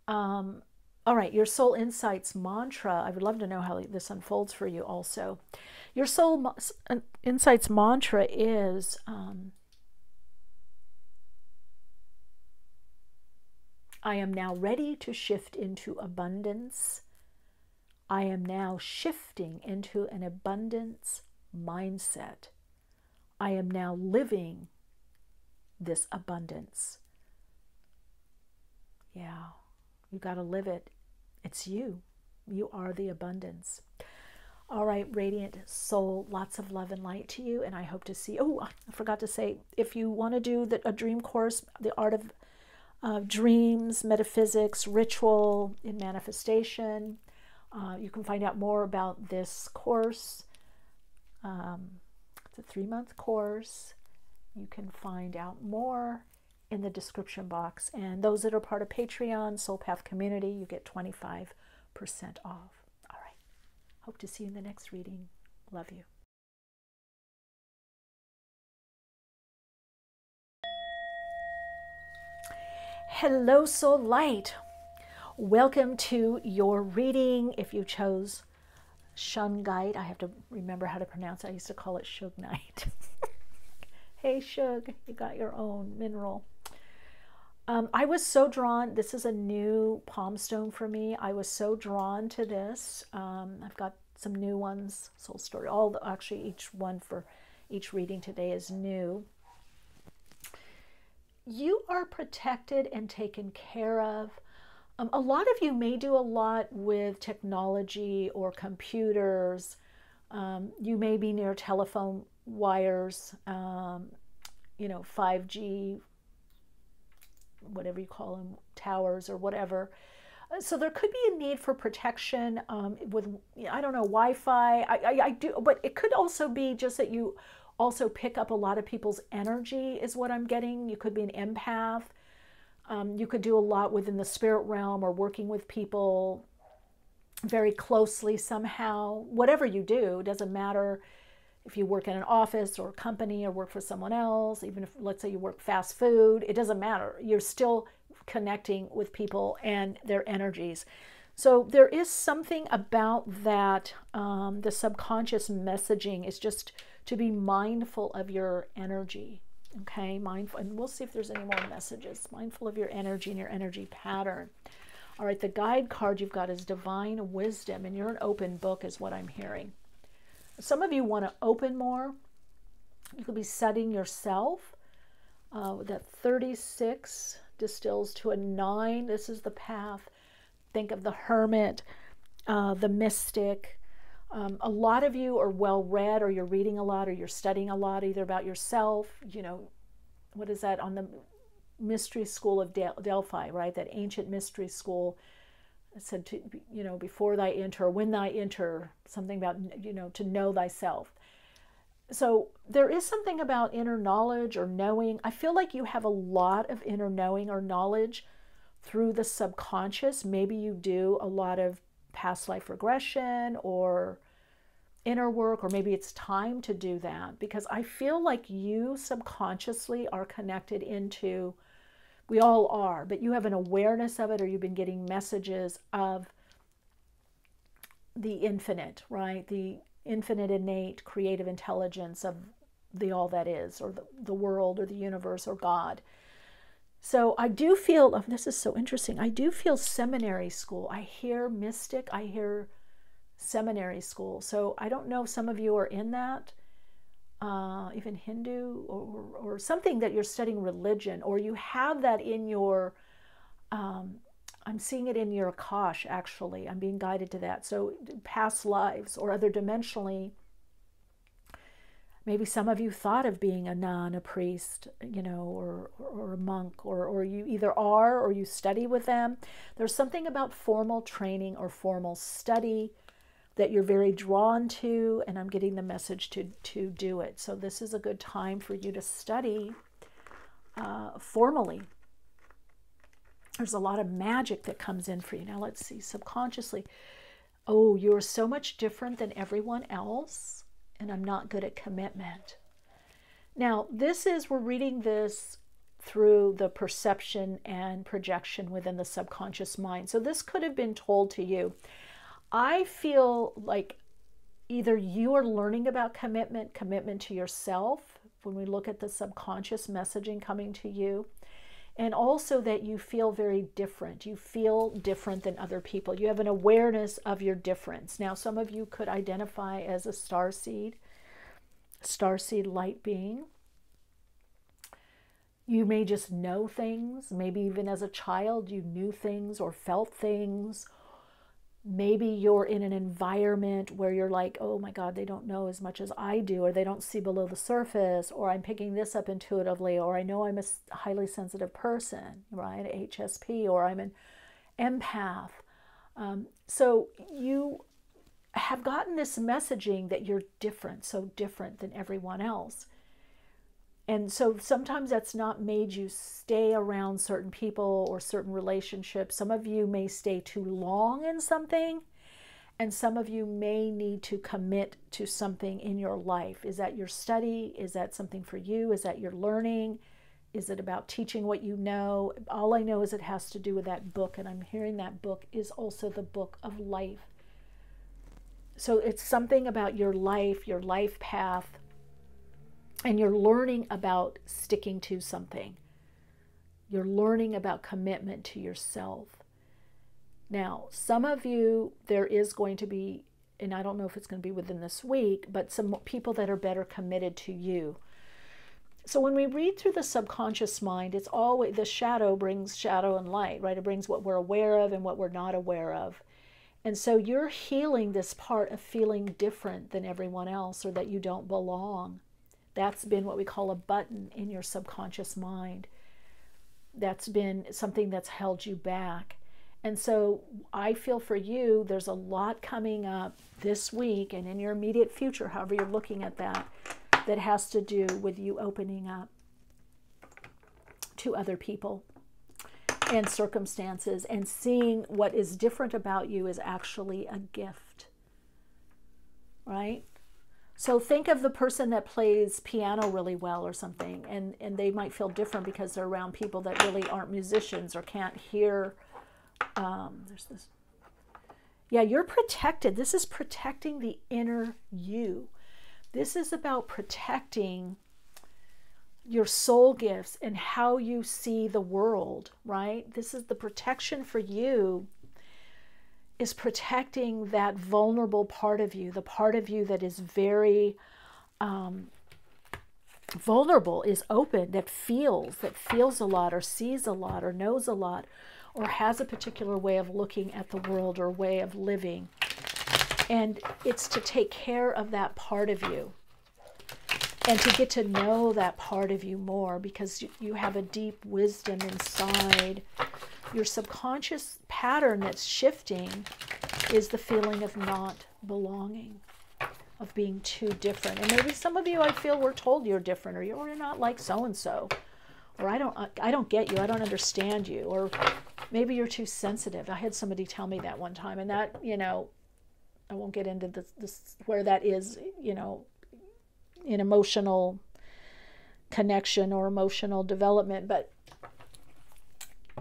Um, all right, your soul insights mantra. I would love to know how this unfolds for you also. Your soul insights mantra is, um, I am now ready to shift into abundance. I am now shifting into an abundance mindset. I am now living this abundance. Yeah, you got to live it. It's you. You are the abundance. All right, Radiant Soul, lots of love and light to you. And I hope to see, oh, I forgot to say, if you want to do the, a dream course, the art of uh, dreams, metaphysics, ritual, and manifestation, uh, you can find out more about this course. Um, it's a three-month course. You can find out more in the description box. And those that are part of Patreon, Soul Path community, you get twenty-five percent off. All right. Hope to see you in the next reading. Love you. Hello, Soul Light. Welcome to your reading. If you chose Shungite, I have to remember how to pronounce it. I used to call it Shungite. Hey, Shug, you got your own mineral. Um, I was so drawn. This is a new palm stone for me. I was so drawn to this. Um, I've got some new ones, Soul Story. All the, actually, each one for each reading today is new. You are protected and taken care of. Um, a lot of you may do a lot with technology or computers. Um, you may be near telephone wires, um, you know, five G, whatever you call them, towers or whatever. So there could be a need for protection um, with, I don't know, Wi-Fi. I, I, I do, but it could also be just that you also pick up a lot of people's energy is what I'm getting. You could be an empath. Um, you could do a lot within the spirit realm or working with people very closely somehow. Whatever you do, it doesn't matter. If you work in an office or a company or work for someone else, even if, let's say, you work fast food, it doesn't matter. You're still connecting with people and their energies. So there is something about that. Um, the subconscious messaging is just to be mindful of your energy. Okay, mindful. And we'll see if there's any more messages. Mindful of your energy and your energy pattern. All right, the guide card you've got is Divine Wisdom, and you're an open book is what I'm hearing. Some of you want to open more. You could be studying yourself. Uh, that thirty-six distills to a nine. This is the path. Think of the hermit, uh, the mystic. Um, a lot of you are well-read, or you're reading a lot, or you're studying a lot, either about yourself. You know, what is that on the mystery school of Del Delphi, right? That ancient mystery school. It said, to, you know, before thy enter, when thy enter, something about, you know, to know thyself. So there is something about inner knowledge or knowing. I feel like you have a lot of inner knowing or knowledge through the subconscious. Maybe you do a lot of past life regression or inner work, or maybe it's time to do that, because I feel like you subconsciously are connected into, we all are, but you have an awareness of it, or you've been getting messages of the infinite, right? The infinite, innate, creative intelligence of the all that is, or the, the world, or the universe, or God. So I do feel, oh, this is so interesting, I do feel seminary school. I hear mystic, I hear seminary school. So I don't know if some of you are in that. Uh, even Hindu or, or something that you're studying religion, or you have that in your, um, I'm seeing it in your Akash, actually. I'm being guided to that. So past lives or other dimensionally, maybe some of you thought of being a nun, a priest, you know, or, or, or a monk, or, or you either are, or you study with them. There's something about formal training or formal study that you're very drawn to, and I'm getting the message to, to do it. So this is a good time for you to study uh, formally. There's a lot of magic that comes in for you. Now let's see, subconsciously. Oh, you're so much different than everyone else, and I'm not good at commitment. Now this is, we're reading this through the perception and projection within the subconscious mind. So this could have been told to you. I feel like either you are learning about commitment, commitment to yourself, when we look at the subconscious messaging coming to you, and also that you feel very different. You feel different than other people. You have an awareness of your difference. Now, some of you could identify as a starseed, starseed light being. You may just know things. Maybe even as a child, you knew things or felt things. Maybe you're in an environment where you're like, oh my God, they don't know as much as I do, or they don't see below the surface, or I'm picking this up intuitively, or I know I'm a highly sensitive person, right? H S P, or I'm an empath. Um, so you have gotten this messaging that you're different, so different than everyone else. And so sometimes that's not made you stay around certain people or certain relationships. Some of you may stay too long in something, and some of you may need to commit to something in your life. Is that your study? Is that something for you? Is that your learning? Is it about teaching what you know? All I know is it has to do with that book, and I'm hearing that book is also the book of life. So it's something about your life, your life path, and you're learning about sticking to something. You're learning about commitment to yourself. Now, some of you, there is going to be, and I don't know if it's going to be within this week, but some people that are better committed to you. So when we read through the subconscious mind, it's always, the shadow brings shadow and light, right? It brings what we're aware of and what we're not aware of. And so you're healing this part of feeling different than everyone else, or that you don't belong. That's been what we call a button in your subconscious mind. That's been something that's held you back. And so I feel for you, there's a lot coming up this week and in your immediate future, however you're looking at that, that has to do with you opening up to other people and circumstances, and seeing what is different about you is actually a gift, right? So think of the person that plays piano really well or something, and, and they might feel different because they're around people that really aren't musicians or can't hear. Um, there's this. Yeah, you're protected. This is protecting the inner you. This is about protecting your soul gifts and how you see the world, right? This is the protection for you. Is protecting that vulnerable part of you. The part of you that is very um, vulnerable, is open, that feels, that feels a lot, or sees a lot, or knows a lot, or has a particular way of looking at the world or way of living. And it's to take care of that part of you and to get to know that part of you more, because you, you have a deep wisdom inside. Your subconscious pattern that's shifting is the feeling of not belonging, of being too different. And maybe some of you, I feel, were told you're different, or you're not like so-and-so, or I don't, I don't get you, I don't understand you, or maybe you're too sensitive. I had somebody tell me that one time, and that, you know, I won't get into this, this where that is, you know, in emotional connection or emotional development, but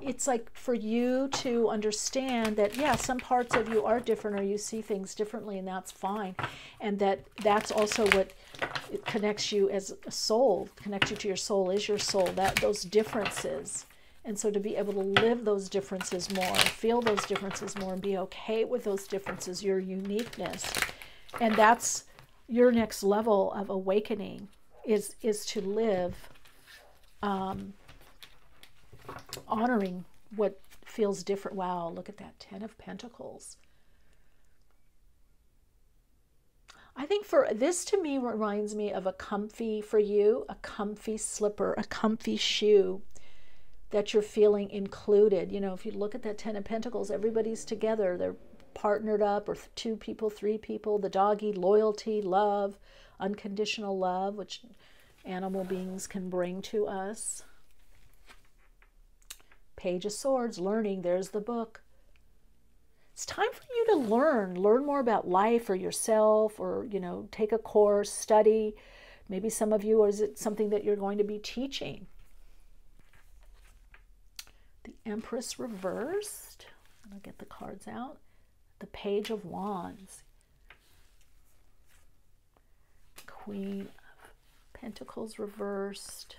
it's like for you to understand that, yeah, some parts of you are different, or you see things differently, and that's fine. And that that's also what it connects you as a soul, connects you to your soul, is your soul, that those differences. And so to be able to live those differences more, feel those differences more, and be okay with those differences, your uniqueness. And that's your next level of awakening, is, is to live, um, honoring what feels different. Wow, look at that Ten of Pentacles. I think for this, to me, reminds me of a comfy, for you, a comfy slipper, a comfy shoe, that you're feeling included. You know, if you look at that Ten of Pentacles, everybody's together. They're partnered up, or two people, three people, the doggy, loyalty, love, unconditional love, which animal beings can bring to us. Page of Swords, learning, there's the book. It's time for you to learn, learn more about life or yourself, or, you know, take a course, study. Maybe some of you, or is it something that you're going to be teaching? The Empress reversed. I'll get the cards out. The Page of Wands. Queen of Pentacles reversed.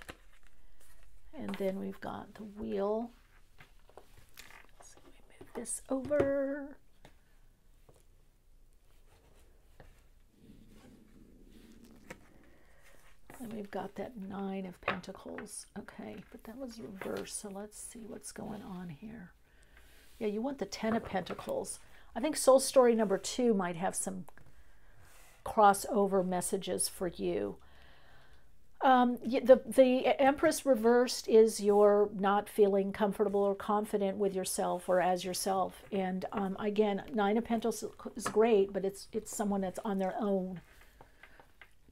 And then we've got the Wheel. This over. And we've got that nine of pentacles. Okay, but that was reversed. So let's see what's going on here. Yeah, you want the ten of pentacles. I think soul story number two might have some crossover messages for you. Um, the, the Empress reversed is you're not feeling comfortable or confident with yourself or as yourself. And um, again, nine of pentacles is great, but it's, it's someone that's on their own.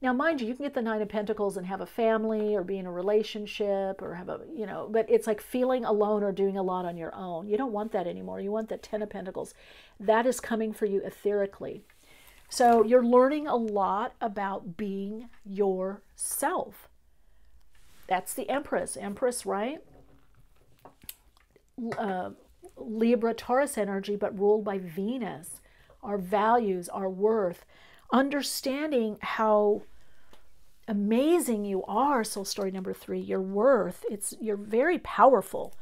Now, mind you, you can get the nine of pentacles and have a family or be in a relationship or have a, you know, but it's like feeling alone or doing a lot on your own. You don't want that anymore. You want the ten of pentacles. That is coming for you etherically. So you're learning a lot about being yourself. That's the Empress. Empress, right? Uh, Libra, Taurus energy, but ruled by Venus. Our values, our worth, understanding how amazing you are. Soul story number three, your worth. It's, you're very powerful,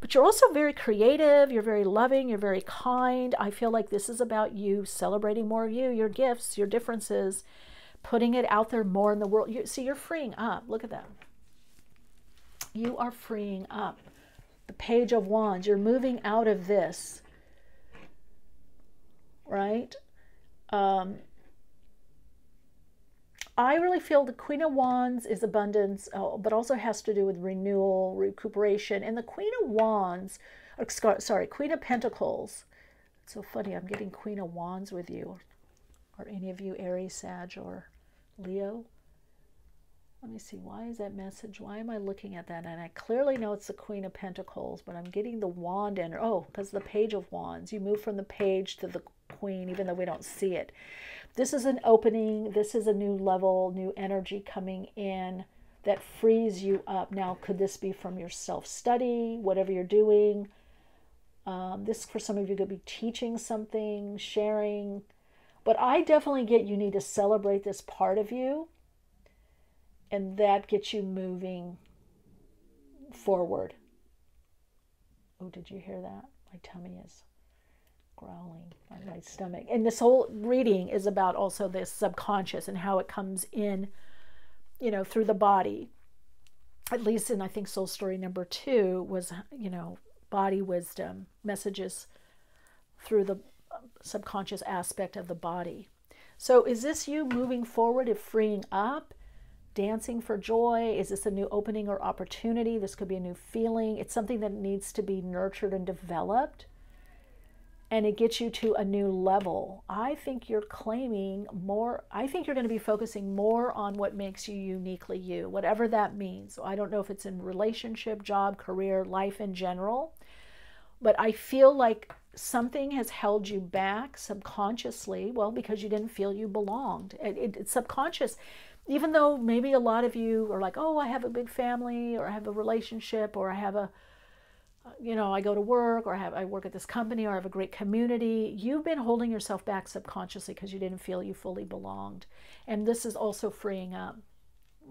but you're also very creative. You're very loving. You're very kind. I feel like this is about you celebrating more of you, your gifts, your differences, putting it out there more in the world. You see, you're freeing up. Look at that. You are freeing up. The page of wands. You're moving out of this, right? Um, I really feel the Queen of Wands is abundance, oh, but also has to do with renewal, recuperation. And the Queen of Wands, or, sorry, Queen of Pentacles. It's so funny, I'm getting Queen of Wands with you. Or any of you Aries, Sag, or Leo. Let me see, why is that message? Why am I looking at that? And I clearly know it's the Queen of Pentacles, but I'm getting the wand in. Oh, because the Page of Wands. You move from the page to the Queen, even though we don't see it. This is an opening. This is a new level, new energy coming in that frees you up. Now, could this be from your self-study, whatever you're doing? Um, this, for some of you, could be teaching something, sharing. But I definitely get you need to celebrate this part of you, and that gets you moving forward. Oh, did you hear that? My tummy is growling on my stomach. And this whole reading is about also this subconscious and how it comes in, you know, through the body. At least in, I think, soul story number two was, you know, body wisdom, messages through the subconscious aspect of the body. So is this you moving forward and freeing up, dancing for joy? Is this a new opening or opportunity? This could be a new feeling. It's something that needs to be nurtured and developed. And it gets you to a new level. I think you're claiming more. I think you're going to be focusing more on what makes you uniquely you, whatever that means. So I don't know if it's in relationship, job, career, life in general, but I feel like something has held you back subconsciously. Well, because you didn't feel you belonged. It, it, it's subconscious. Even though maybe a lot of you are like, oh, I have a big family, or I have a relationship, or I have a, you know, I go to work, or I have, I work at this company, or I have a great community. You've been holding yourself back subconsciously because you didn't feel you fully belonged. And this is also freeing up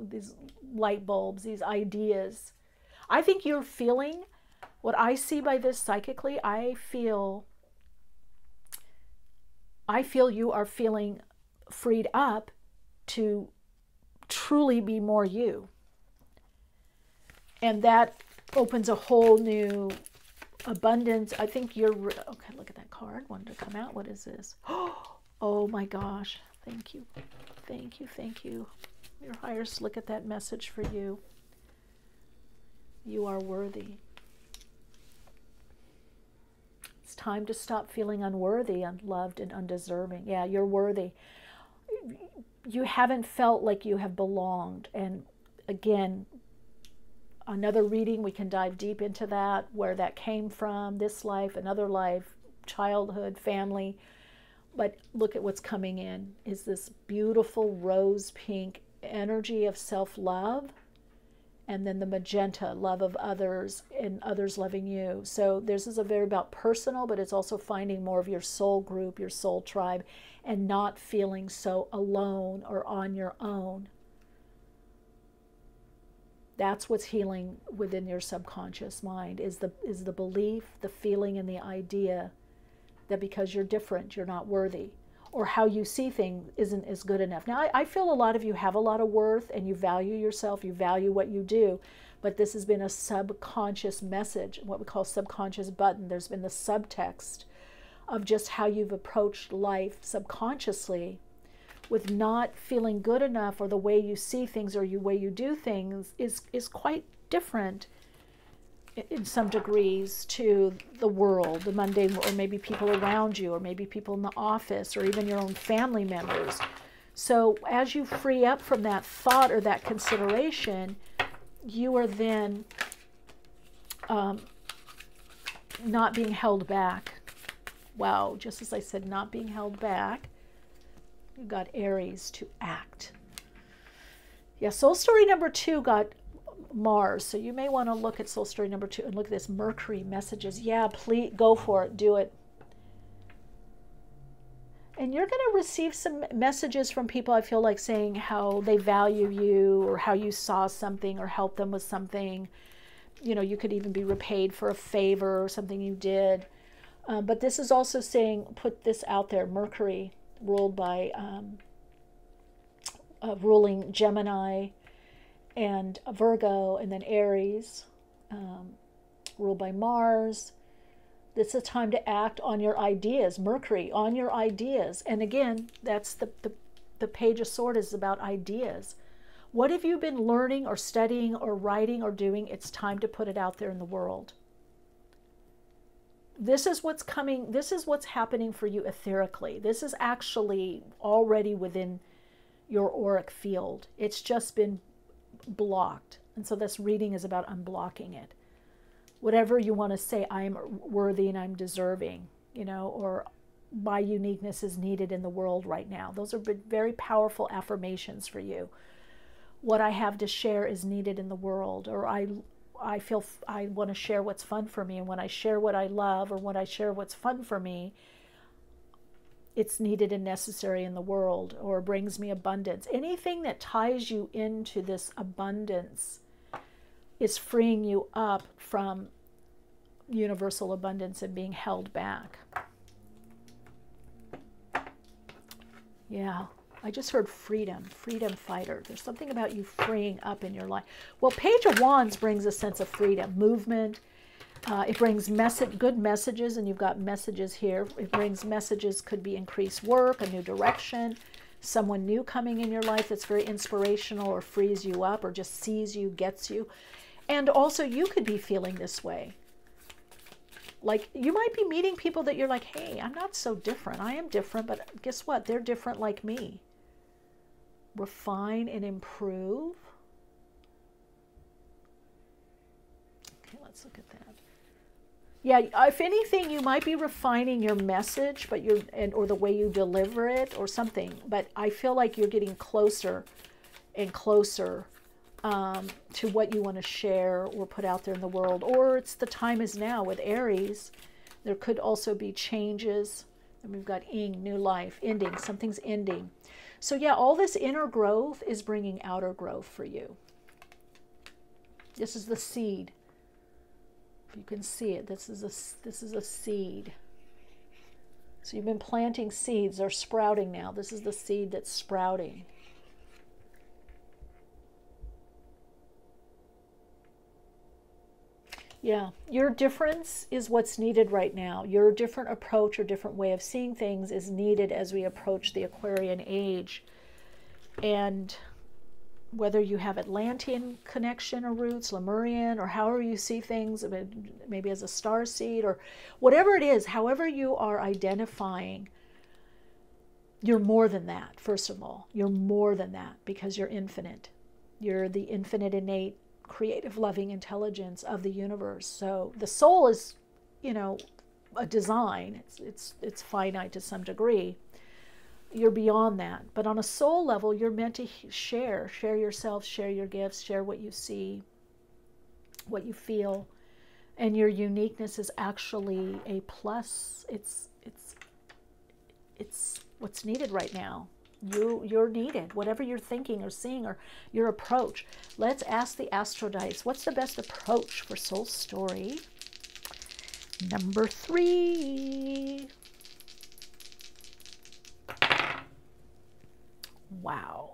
these light bulbs, these ideas. I think you're feeling, what I see by this psychically, I feel, I feel you are feeling freed up to truly be more you. And that opens a whole new abundance. I think you're, okay, look at that card. Wanted to come out. What is this? Oh my gosh. Thank you. Thank you. Thank you. Your highest, look at that message for you. You are worthy. It's time to stop feeling unworthy, unloved, and undeserving. Yeah, you're worthy. You haven't felt like you have belonged. And again, another reading, we can dive deep into that, where that came from, this life, another life, childhood, family. But look at what's coming in, is this beautiful rose pink energy of self-love, and then the magenta, love of others and others loving you. So this is a very about personal, but it's also finding more of your soul group, your soul tribe, and not feeling so alone or on your own. That's what's healing within your subconscious mind, is the, is the belief, the feeling, and the idea that because you're different, you're not worthy. or how you see things isn't as good enough. Now, I, I feel a lot of you have a lot of worth and you value yourself, you value what you do, but this has been a subconscious message, what we call subconscious button. There's been the subtext of just how you've approached life subconsciously with not feeling good enough, or the way you see things or the way you do things is, is quite different in some degrees to the world, the mundane, or maybe people around you, or maybe people in the office, or even your own family members. So as you free up from that thought or that consideration, you are then um, not being held back. Wow, just as I said, not being held back. You got Aries to act. Yeah, soul story number two got Mars, so you may want to look at soul story number two and look at this Mercury messages. Yeah, please go for it, do it. And you're going to receive some messages from people, I feel like, saying how they value you, or how you saw something or helped them with something. You know, you could even be repaid for a favor or something you did. Uh, but this is also saying, put this out there, Mercury ruled by um, uh, ruling Gemini and Virgo, and then Aries, um, ruled by Mars. It's a time to act on your ideas, Mercury, on your ideas. And again, that's the, the, the Page of Swords is about ideas. What have you been learning or studying or writing or doing? It's time to put it out there in the world. This is what's coming. This is what's happening for you etherically. This is actually already within your auric field. It's just been blocked. And so this reading is about unblocking it. Whatever you want to say, I am worthy and I'm deserving, you know, or my uniqueness is needed in the world right now. Those are very powerful affirmations for you. What I have to share is needed in the world, or I I feel I want to share what's fun for me. And when I share what I love, or when I share what's fun for me, it's needed and necessary in the world, or brings me abundance. Anything that ties you into this abundance is freeing you up from universal abundance and being held back. Yeah. I just heard freedom, freedom fighter. There's something about you freeing up in your life. Well, Page of Wands brings a sense of freedom, movement. Uh, it brings message, good messages, and you've got messages here. It brings messages, could be increased work, a new direction, someone new coming in your life that's very inspirational or frees you up or just sees you, gets you. And also you could be feeling this way. Like, you might be meeting people that you're like, hey, I'm not so different. I am different, but guess what? They're different like me. Refine and improve. Okay, let's look at that. Yeah, if anything, you might be refining your message, but you're and or the way you deliver it or something. But I feel like you're getting closer and closer um, to what you want to share or put out there in the world. Or it's the time is now with Aries. There could also be changes. And we've got ing, new life, ending. Something's ending. So yeah, all this inner growth is bringing outer growth for you. This is the seed. If you can see it, this is a, this is a seed. So you've been planting seeds. They're sprouting now. This is the seed that's sprouting. Yeah, your difference is what's needed right now. Your different approach or different way of seeing things is needed as we approach the Aquarian age. And whether you have Atlantean connection or roots, Lemurian, or however you see things, maybe as a star seed or whatever it is, however you are identifying, you're more than that, first of all. You're more than that because you're infinite. You're the infinite innate creative, loving intelligence of the universe. So the soul is, you know, a design. It's, it's, it's finite to some degree. You're beyond that. But on a soul level, you're meant to share, share yourself, share your gifts, share what you see, what you feel. And your uniqueness is actually a plus. It's, it's, it's what's needed right now. You, you're needed, whatever you're thinking or seeing or your approach. Let's ask the Astro Dice, what's the best approach for soul story number three? Wow.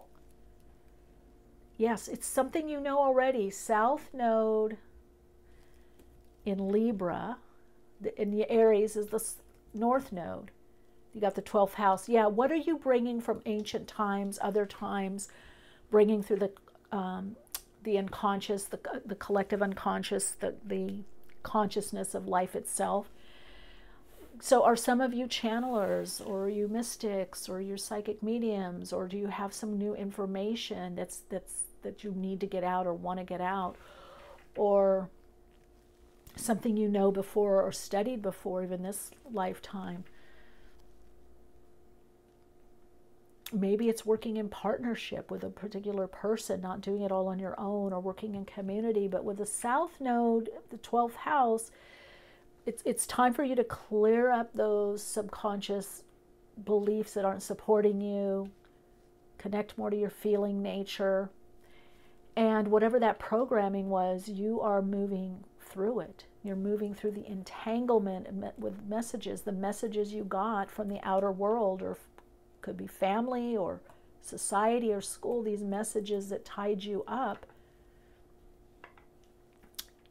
Yes, it's something you know already. South node in Libra, in the Aries is the north node. You got the twelfth house. Yeah, what are you bringing from ancient times, other times, bringing through the um, the unconscious, the, the collective unconscious, the, the consciousness of life itself? So are some of you channelers, or are you mystics, or you're psychic mediums, or do you have some new information that's that's that you need to get out or want to get out, or something you know before or studied before, even this lifetime? Maybe it's working in partnership with a particular person, not doing it all on your own, or working in community. But with the South Node, the twelfth house, it's, it's time for you to clear up those subconscious beliefs that aren't supporting you, connect more to your feeling nature, and whatever that programming was, you are moving through it. You're moving through the entanglement with messages, the messages you got from the outer world, or could be family or society or school, these messages that tied you up.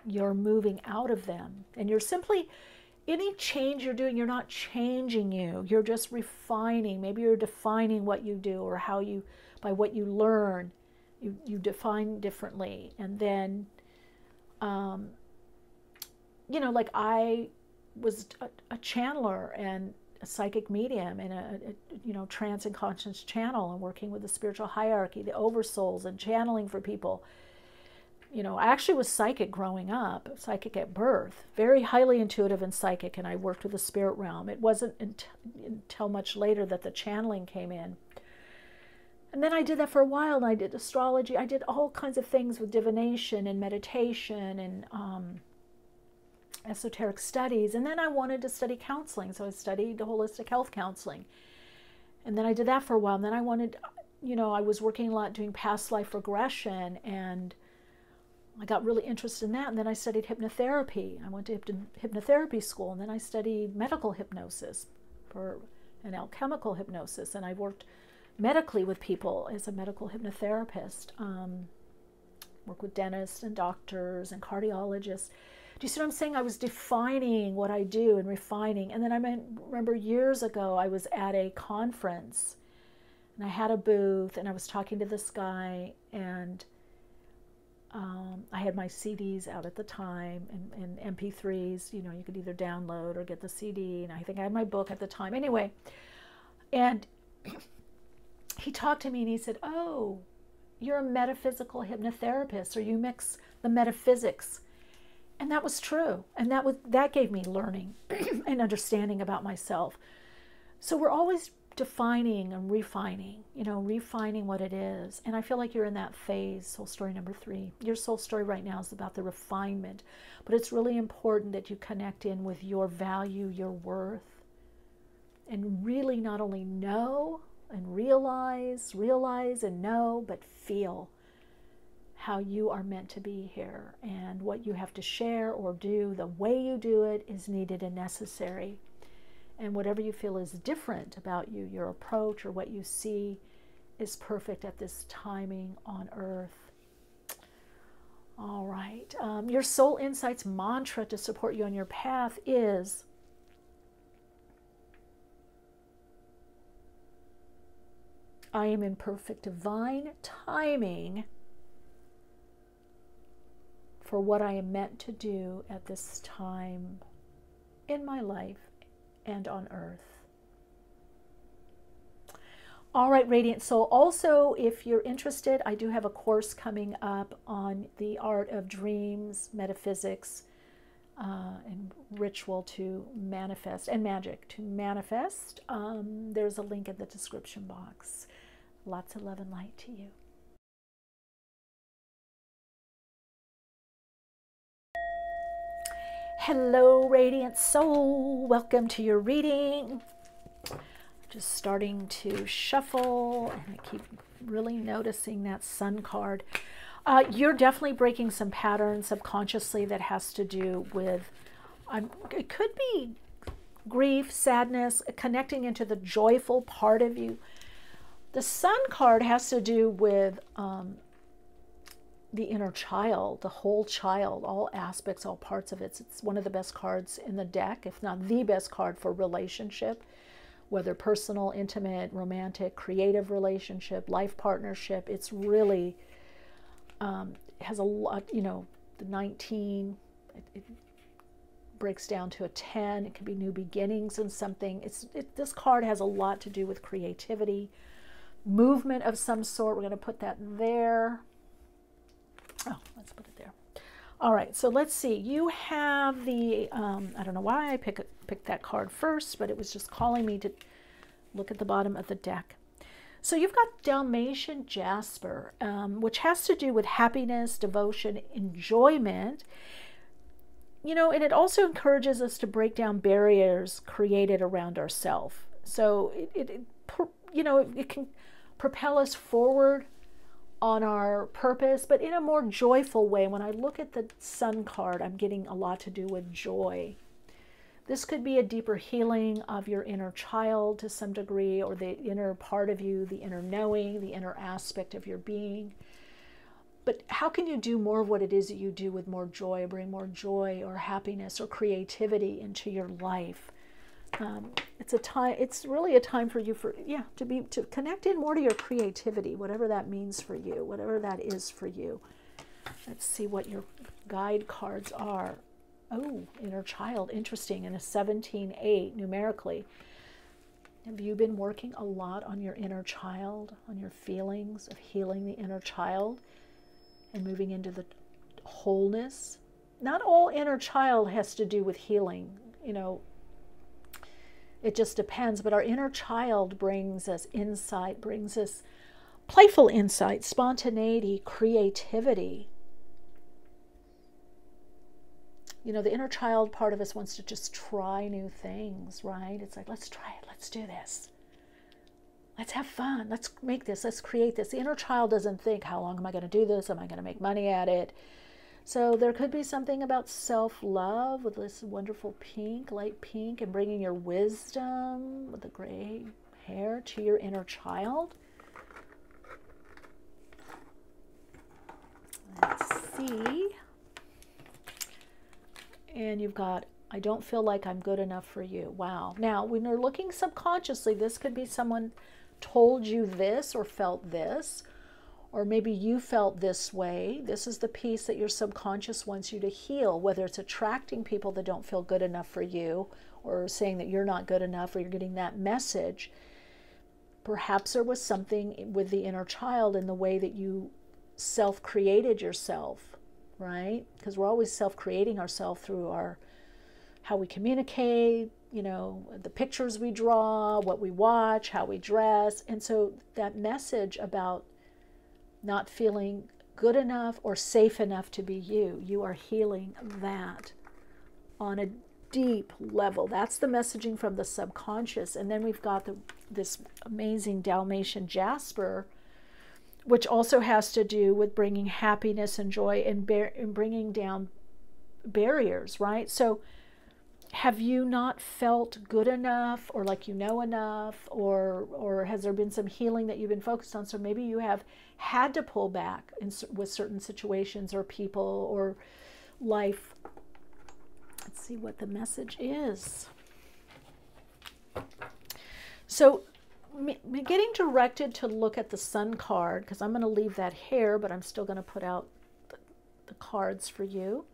You're moving out of them, and you're simply, any change you're doing, you're not changing you, you're just refining. Maybe you're defining what you do, or how you, by what you learn, you, you define differently. And then um, you know, like I was a, a channeler and a psychic medium, and a, a you know, trance and conscience channel, and working with the spiritual hierarchy, the oversouls, and channeling for people. You know, I actually was psychic growing up, psychic at birth, very highly intuitive and psychic, and I worked with the spirit realm. It wasn't until much later that the channeling came in. And then I did that for a while, and I did astrology. I did all kinds of things with divination and meditation and um, esoteric studies. And then I wanted to study counseling, so I studied holistic health counseling. And then I did that for a while. And then I wanted, you know, I was working a lot doing past life regression, and I got really interested in that. And then I studied hypnotherapy. I went to hypnotherapy school, and then I studied medical hypnosis for an alchemical hypnosis. And I worked medically with people as a medical hypnotherapist. Um, work with dentists and doctors and cardiologists. Do you see what I'm saying? I was defining what I do and refining. And then I remember years ago, I was at a conference, and I had a booth, and I was talking to this guy, and um, I had my C Ds out at the time, and, and M P threes. You know, you could either download or get the C D, and I think I had my book at the time. Anyway, and he talked to me, and he said, "Oh, you're a metaphysical hypnotherapist, or you mix the metaphysics." And that was true. And that was, that gave me learning and understanding about myself. So we're always defining and refining, you know, refining what it is. And I feel like you're in that phase, soul story number three. Your soul story right now is about the refinement, but it's really important that you connect in with your value, your worth, and really not only know and realize, realize and know, but feel how you are meant to be here, and what you have to share or do, the way you do it, is needed and necessary. And whatever you feel is different about you, your approach or what you see, is perfect at this timing on earth. All right. Um, your soul insights mantra to support you on your path is I am in perfect divine timing for what I am meant to do at this time in my life and on earth. All right, Radiant Soul. Also, if you're interested, I do have a course coming up on the art of dreams, metaphysics, uh, and ritual to manifest, and magic to manifest. Um, there's a link in the description box. Lots of love and light to you. Hello, Radiant Soul. Welcome to your reading. Just starting to shuffle, and I keep really noticing that Sun card. Uh, you're definitely breaking some patterns subconsciously that has to do with, um, it could be grief, sadness, connecting into the joyful part of you. The sun card has to do with um, the inner child, the whole child, all aspects, all parts of it. It's one of the best cards in the deck, if not the best card for relationship, whether personal, intimate, romantic, creative relationship, life partnership. It's really um, has a lot, you know, the nineteen, it, it breaks down to a ten. It can be new beginnings and something. It's it, this card has a lot to do with creativity, movement of some sort. We're going to put that there. Oh, let's put it there. All right, so let's see. You have the, um, I don't know why I pick, picked that card first, but it was just calling me to look at the bottom of the deck. So you've got Dalmatian Jasper, um, which has to do with happiness, devotion, enjoyment. You know, and it also encourages us to break down barriers created around ourselves. So, it, it, it, you know, it, it can propel us forward on our purpose, but in a more joyful way. When I look at the sun card, I'm getting a lot to do with joy. This could be a deeper healing of your inner child to some degree, or the inner part of you, the inner knowing, the inner aspect of your being. But how can you do more of what it is that you do with more joy, bring more joy or happiness or creativity into your life? Um, it's a time, it's really a time for you for, yeah, to be, to connect in more to your creativity, whatever that means for you, whatever that is for you. Let's see what your guide cards are. Oh, inner child, interesting, and a seventeen eight numerically. Have you been working a lot on your inner child, on your feelings of healing the inner child and moving into the wholeness? Not all inner child has to do with healing, you know, it just depends, but our inner child brings us insight, brings us playful insight, spontaneity, creativity. You know, the inner child part of us wants to just try new things, right? It's like, let's try it, let's do this. Let's have fun, let's make this, let's create this. The inner child doesn't think, how long am I gonna do this? Am I gonna make money at it? So there could be something about self-love with this wonderful pink, light pink, and bringing your wisdom with the gray hair to your inner child. Let's see. And you've got, I don't feel like I'm good enough for you. Wow. Now, when you're looking subconsciously, this could be someone told you this or felt this. Or maybe you felt this way. This is the piece that your subconscious wants you to heal, whether it's attracting people that don't feel good enough for you, or saying that you're not good enough, or you're getting that message. Perhaps there was something with the inner child in the way that you self-created yourself, right? Because we're always self-creating ourselves through our, how we communicate, you know, the pictures we draw, what we watch, how we dress. And so that message about not feeling good enough or safe enough to be you. You are healing that on a deep level. That's the messaging from the subconscious. And then we've got the, this amazing Dalmatian Jasper, which also has to do with bringing happiness and joy and, bar and bringing down barriers, right? So have you not felt good enough, or like you know enough, or or has there been some healing that you've been focused on? So maybe you have had to pull back in, with certain situations or people or life. Let's see what the message is. So me, me getting directed to look at the sun card, because I'm going to leave that here, but I'm still going to put out the, the cards for you,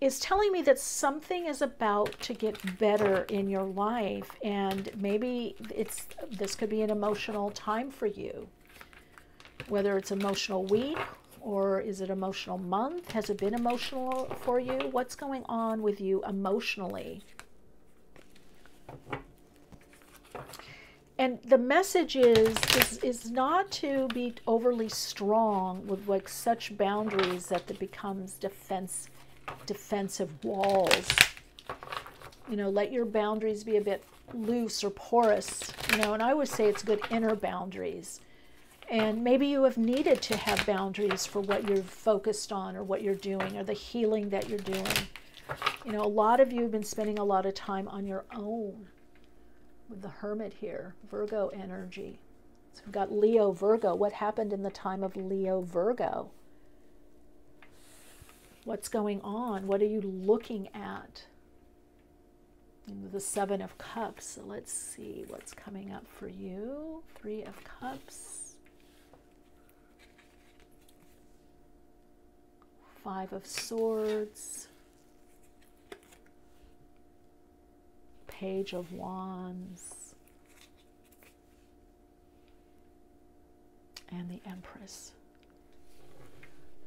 is telling me that something is about to get better in your life. And maybe it's, this could be an emotional time for you, whether it's emotional week, or is it emotional month? Has it been emotional for you? What's going on with you emotionally? And the message is, is, is not to be overly strong with like such boundaries that it becomes defensive. defensive walls. You know, let your boundaries be a bit loose or porous, you know, and I would say it's good inner boundaries. And maybe you have needed to have boundaries for what you're focused on or what you're doing or the healing that you're doing. You know, a lot of you have been spending a lot of time on your own with the hermit here, Virgo energy. So we've got Leo Virgo. What happened in the time of Leo Virgo? What's going on? What are you looking at? The Seven of Cups. So let's see what's coming up for you. Three of Cups. Five of Swords. Page of Wands. And the Empress.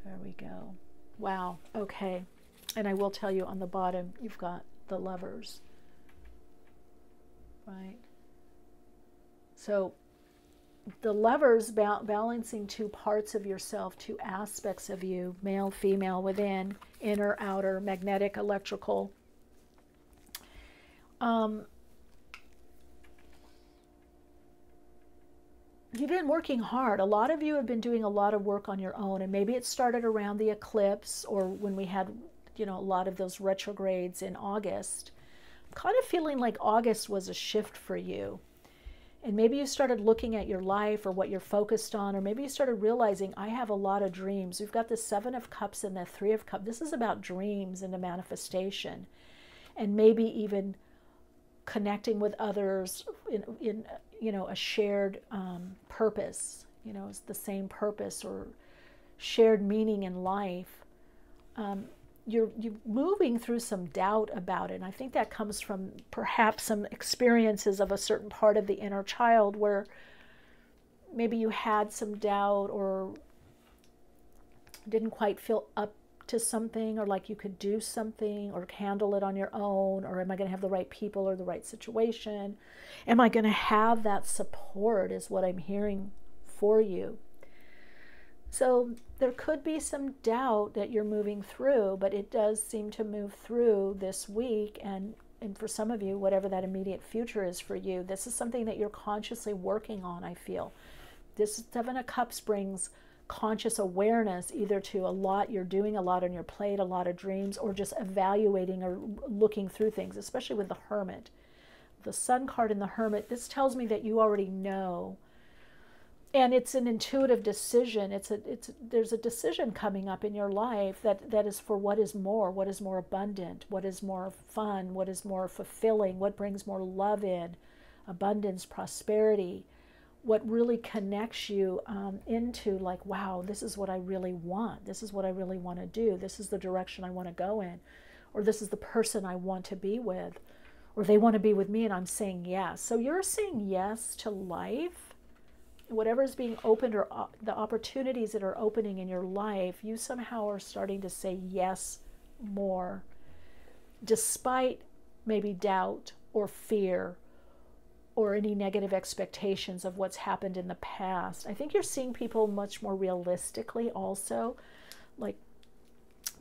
There we go. Wow. Okay. And I will tell you on the bottom, you've got the Lovers. Right? So the Lovers ba balancing two parts of yourself, two aspects of you, male, female, within, inner, outer, magnetic, electrical. Um, you've been working hard. A lot of you have been doing a lot of work on your own, and maybe it started around the eclipse or when we had, you know, a lot of those retrogrades in August. Kind of feeling like August was a shift for you, and maybe you started looking at your life or what you're focused on, or maybe you started realizing I have a lot of dreams. We've got the Seven of Cups and the Three of Cups. This is about dreams and the manifestation, and maybe even connecting with others in, in you know, a shared um, purpose, you know, it's the same purpose or shared meaning in life. um, You're, you're moving through some doubt about it. And I think that comes from perhaps some experiences of a certain part of the inner child where maybe you had some doubt or didn't quite feel up to something, or like you could do something or handle it on your own, or am I going to have the right people or the right situation? Am I going to have that support is what I'm hearing for you. So there could be some doubt that you're moving through, but it does seem to move through this week. And, and for some of you, whatever that immediate future is for you, this is something that you're consciously working on, I feel. This Seven of Cups brings conscious awareness either to a lot you're doing, a lot on your plate, a lot of dreams, or just evaluating or looking through things, especially with the Hermit. The Sun card in the Hermit, this tells me that you already know. And it's an intuitive decision. It's a, it's, there's a decision coming up in your life that, that is for what is more, what is more abundant, what is more fun, what is more fulfilling, what brings more love in, abundance, prosperity, what really connects you um, into like, wow, this is what I really want. This is what I really want to do. This is the direction I want to go in, or this is the person I want to be with, or they want to be with me and I'm saying yes. So you're saying yes to life. Whatever is being opened or op the opportunities that are opening in your life, you somehow are starting to say yes more, despite maybe doubt or fear or any negative expectations of what's happened in the past. I think you're seeing people much more realistically also, like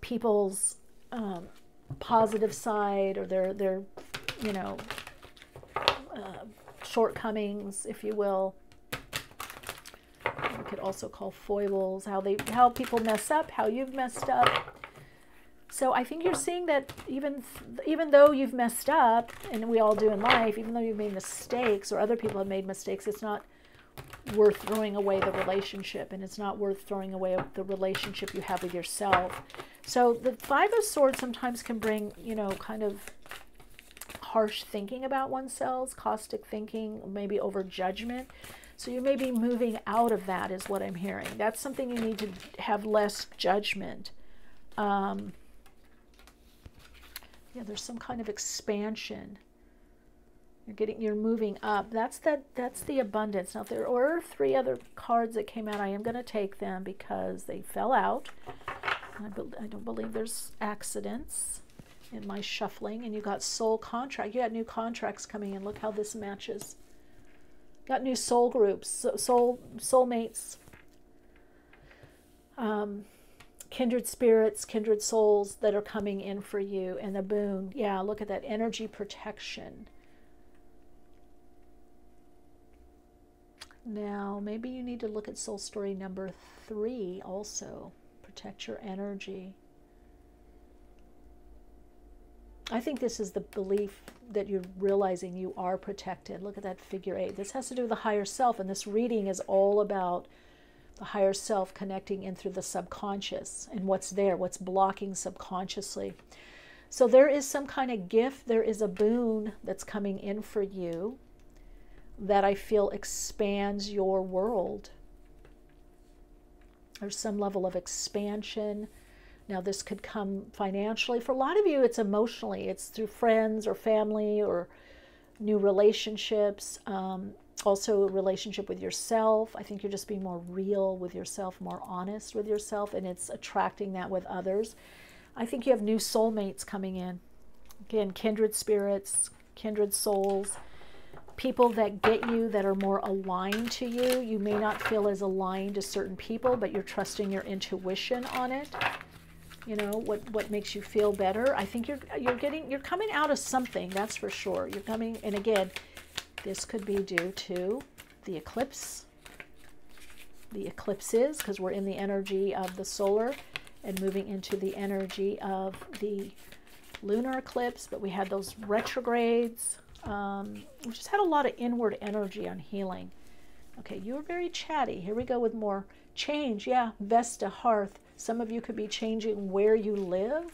people's um, positive side or their, their you know, uh, shortcomings, if you will. Could also call foibles, how they how people mess up, how you've messed up. So I think you're seeing that even even though you've messed up, and we all do in life, even though you've made mistakes or other people have made mistakes, it's not worth throwing away the relationship, and it's not worth throwing away the relationship you have with yourself. So the Five of Swords sometimes can bring, you know, kind of harsh thinking about oneself, caustic thinking, maybe over judgment. So you may be moving out of that is what I'm hearing. That's something you need to have less judgment. Um, yeah, there's some kind of expansion. You're getting, you're moving up. That's that. That's the abundance. Now, if there are three other cards that came out, I am going to take them because they fell out. I, be, I don't believe there's accidents in my shuffling. And you got soul contract. You got new contracts coming in. Look how this matches. Got new soul groups, soul soulmates, um, kindred spirits, kindred souls that are coming in for you. And the boon, yeah, look at that energy protection. Now, maybe you need to look at soul story number three also. Protect your energy. I think this is the belief that you're realizing you are protected. Look at that figure eight. This has to do with the higher self, and this reading is all about the higher self connecting in through the subconscious and what's there, what's blocking subconsciously. So there is some kind of gift, there is a boon that's coming in for you that I feel expands your world. There's some level of expansion. Now this could come financially. For a lot of you, it's emotionally. It's through friends or family or new relationships. Um, also a relationship with yourself. I think you're just being more real with yourself, more honest with yourself, and it's attracting that with others. I think you have new soulmates coming in. Again, kindred spirits, kindred souls, people that get you, that are more aligned to you. You may not feel as aligned to certain people, but you're trusting your intuition on it. You know, what, what makes you feel better. I think you're, you're getting, you're coming out of something, that's for sure. You're coming, and again, this could be due to the eclipse, the eclipses, because we're in the energy of the solar and moving into the energy of the lunar eclipse, but we had those retrogrades. Um, we just had a lot of inward energy on healing. Okay, you're very chatty. Here we go with more change. Yeah, Vesta, Hearth. Some of you could be changing where you live,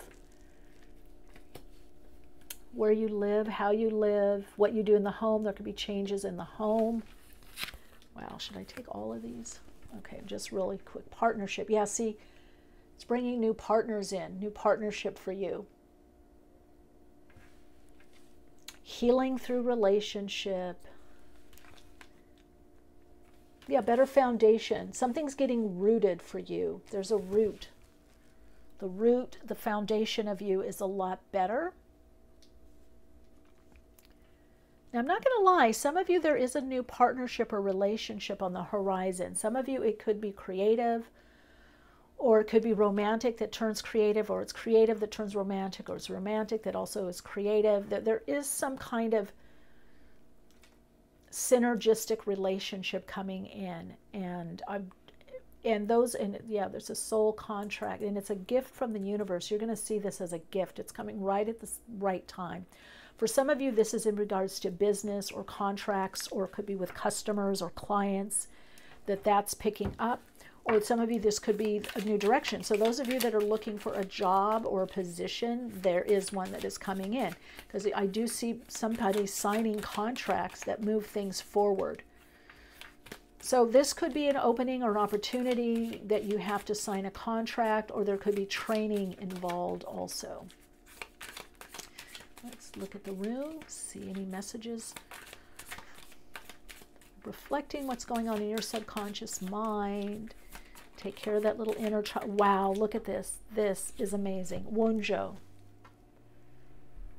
where you live, how you live, what you do in the home. There could be changes in the home. Wow, should I take all of these? Okay, just really quick. Partnership. Yeah, see, it's bringing new partners in, new partnership for you. Healing through relationship. Yeah, better foundation. Something's getting rooted for you. There's a root. The root, the foundation of you is a lot better. Now, I'm not going to lie. Some of you, there is a new partnership or relationship on the horizon. Some of you, it could be creative, or it could be romantic that turns creative, or it's creative that turns romantic, or it's romantic that also is creative. There is some kind of synergistic relationship coming in, and I'm and those and yeah, there's a soul contract, and it's a gift from the universe. You're going to see this as a gift. It's coming right at the right time. For some of you, this is in regards to business or contracts, or it could be with customers or clients that that's picking up, or some of you, this could be a new direction. So those of you that are looking for a job or a position, there is one that is coming in, because I do see somebody signing contracts that move things forward. So this could be an opening or an opportunity that you have to sign a contract, or there could be training involved also. Let's look at the room, see any messages reflecting what's going on in your subconscious mind. Take care of that little inner child. Wow, look at this. This is amazing. Wonjo.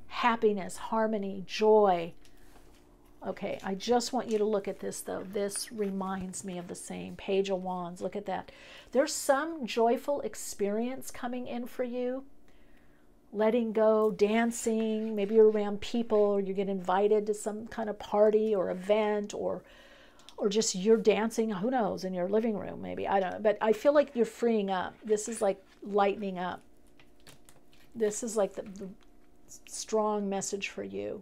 Happiness, harmony, joy. Okay, I just want you to look at this, though. This reminds me of the same. Page of Wands. Look at that. There's some joyful experience coming in for you. Letting go, dancing. Maybe you're around people, or you get invited to some kind of party or event, or... or just you're dancing, who knows, in your living room, maybe. I don't know. But I feel like you're freeing up. This is like lightening up. This is like the, the strong message for you.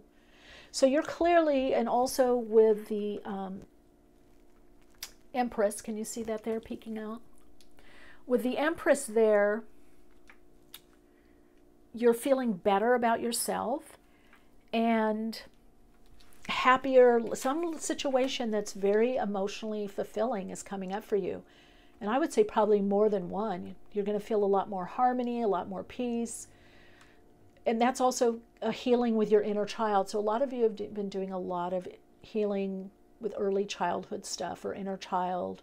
So you're clearly, and also with the um, Empress, can you see that there peeking out? With the Empress there, you're feeling better about yourself and happier. Some situation that's very emotionally fulfilling is coming up for you, and I would say probably more than one. You're going to feel a lot more harmony, a lot more peace, and that's also a healing with your inner child. So a lot of you have been doing a lot of healing with early childhood stuff or inner child,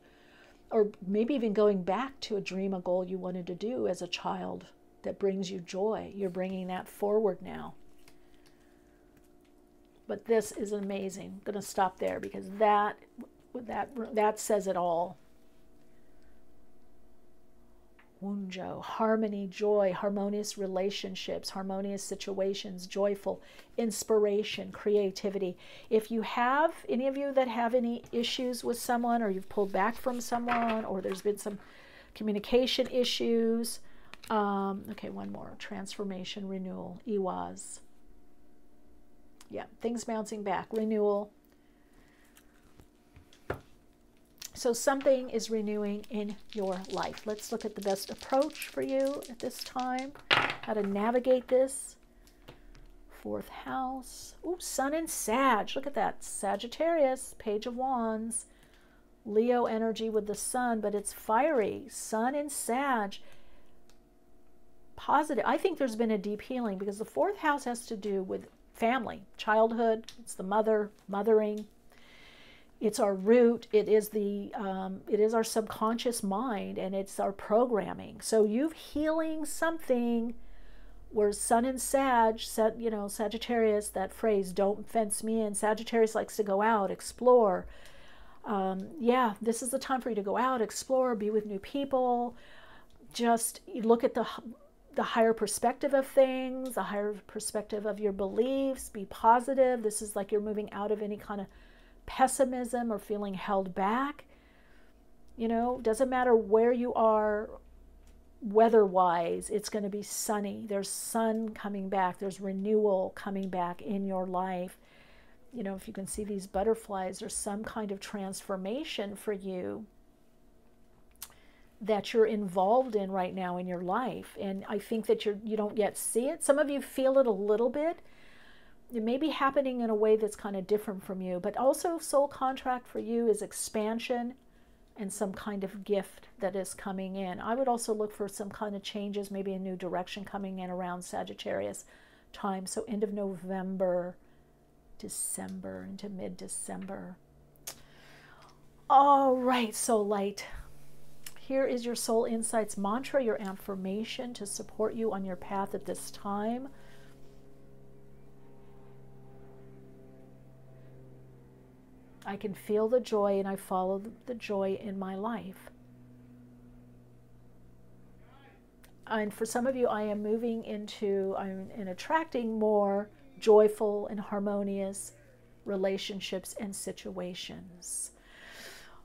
or maybe even going back to a dream, a goal you wanted to do as a child that brings you joy. You're bringing that forward now. But this is amazing. I'm going to stop there, because that, that, that says it all. Wunjo, harmony, joy, harmonious relationships, harmonious situations, joyful, inspiration, creativity. If you have, any of you that have any issues with someone, or you've pulled back from someone, or there's been some communication issues. Um, okay, one more. Transformation, renewal, Iwas. Yeah, things bouncing back. Renewal. So something is renewing in your life. Let's look at the best approach for you at this time. How to navigate this. Fourth house. Ooh, sun and Sag. Look at that. Sagittarius, Page of Wands. Leo energy with the sun, but it's fiery. Sun and Sag. Positive. I think there's been a deep healing because the fourth house has to do with family, childhood. It's the mother, mothering. It's our root. It is the, um, it is our subconscious mind, and it's our programming. So you've healing something. Where sun and Sag, you know, Sagittarius, that phrase, don't fence me in. Sagittarius likes to go out, explore. Um, yeah, this is the time for you to go out, explore, be with new people. Just look at the, the higher perspective of things, the higher perspective of your beliefs. Be positive. This is like you're moving out of any kind of pessimism or feeling held back. You know, doesn't matter where you are. Weather-wise, it's going to be sunny. There's sun coming back. There's renewal coming back in your life. You know, if you can see these butterflies, there's some kind of transformation for you that you're involved in right now in your life. And I think that you're, you don't yet see it. Some of you feel it a little bit. It may be happening in a way that's kind of different from you, but also soul contract for you is expansion and some kind of gift that is coming in. I would also look for some kind of changes, maybe a new direction coming in around Sagittarius time. So end of November, December, into mid-December. All right, Soul Light. Here is your Soul Insights mantra, your affirmation to support you on your path at this time. I can feel the joy, and I follow the joy in my life. And for some of you, I am moving into, I'm and attracting more joyful and harmonious relationships and situations.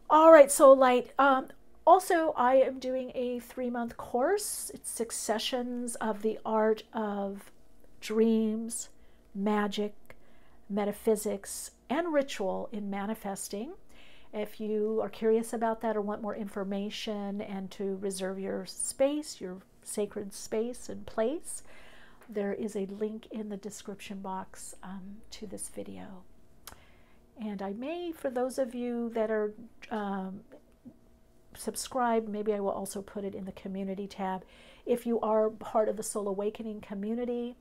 All right, Soul Light. Um, also, I am doing a three-month course. It's six sessions of the art of dreams, magic, metaphysics, and ritual in manifesting. If you are curious about that or want more information and to reserve your space, your sacred space and place, there is a link in the description box um, to this video. And I may, for those of you that are um, subscribed, maybe I will also put it in the community tab. If you are part of the Soul Awakening community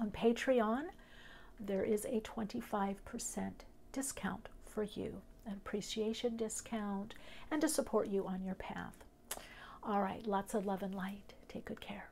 on Patreon, there is a twenty-five percent discount for you, an appreciation discount, and to support you on your path. All right, lots of love and light. Take good care.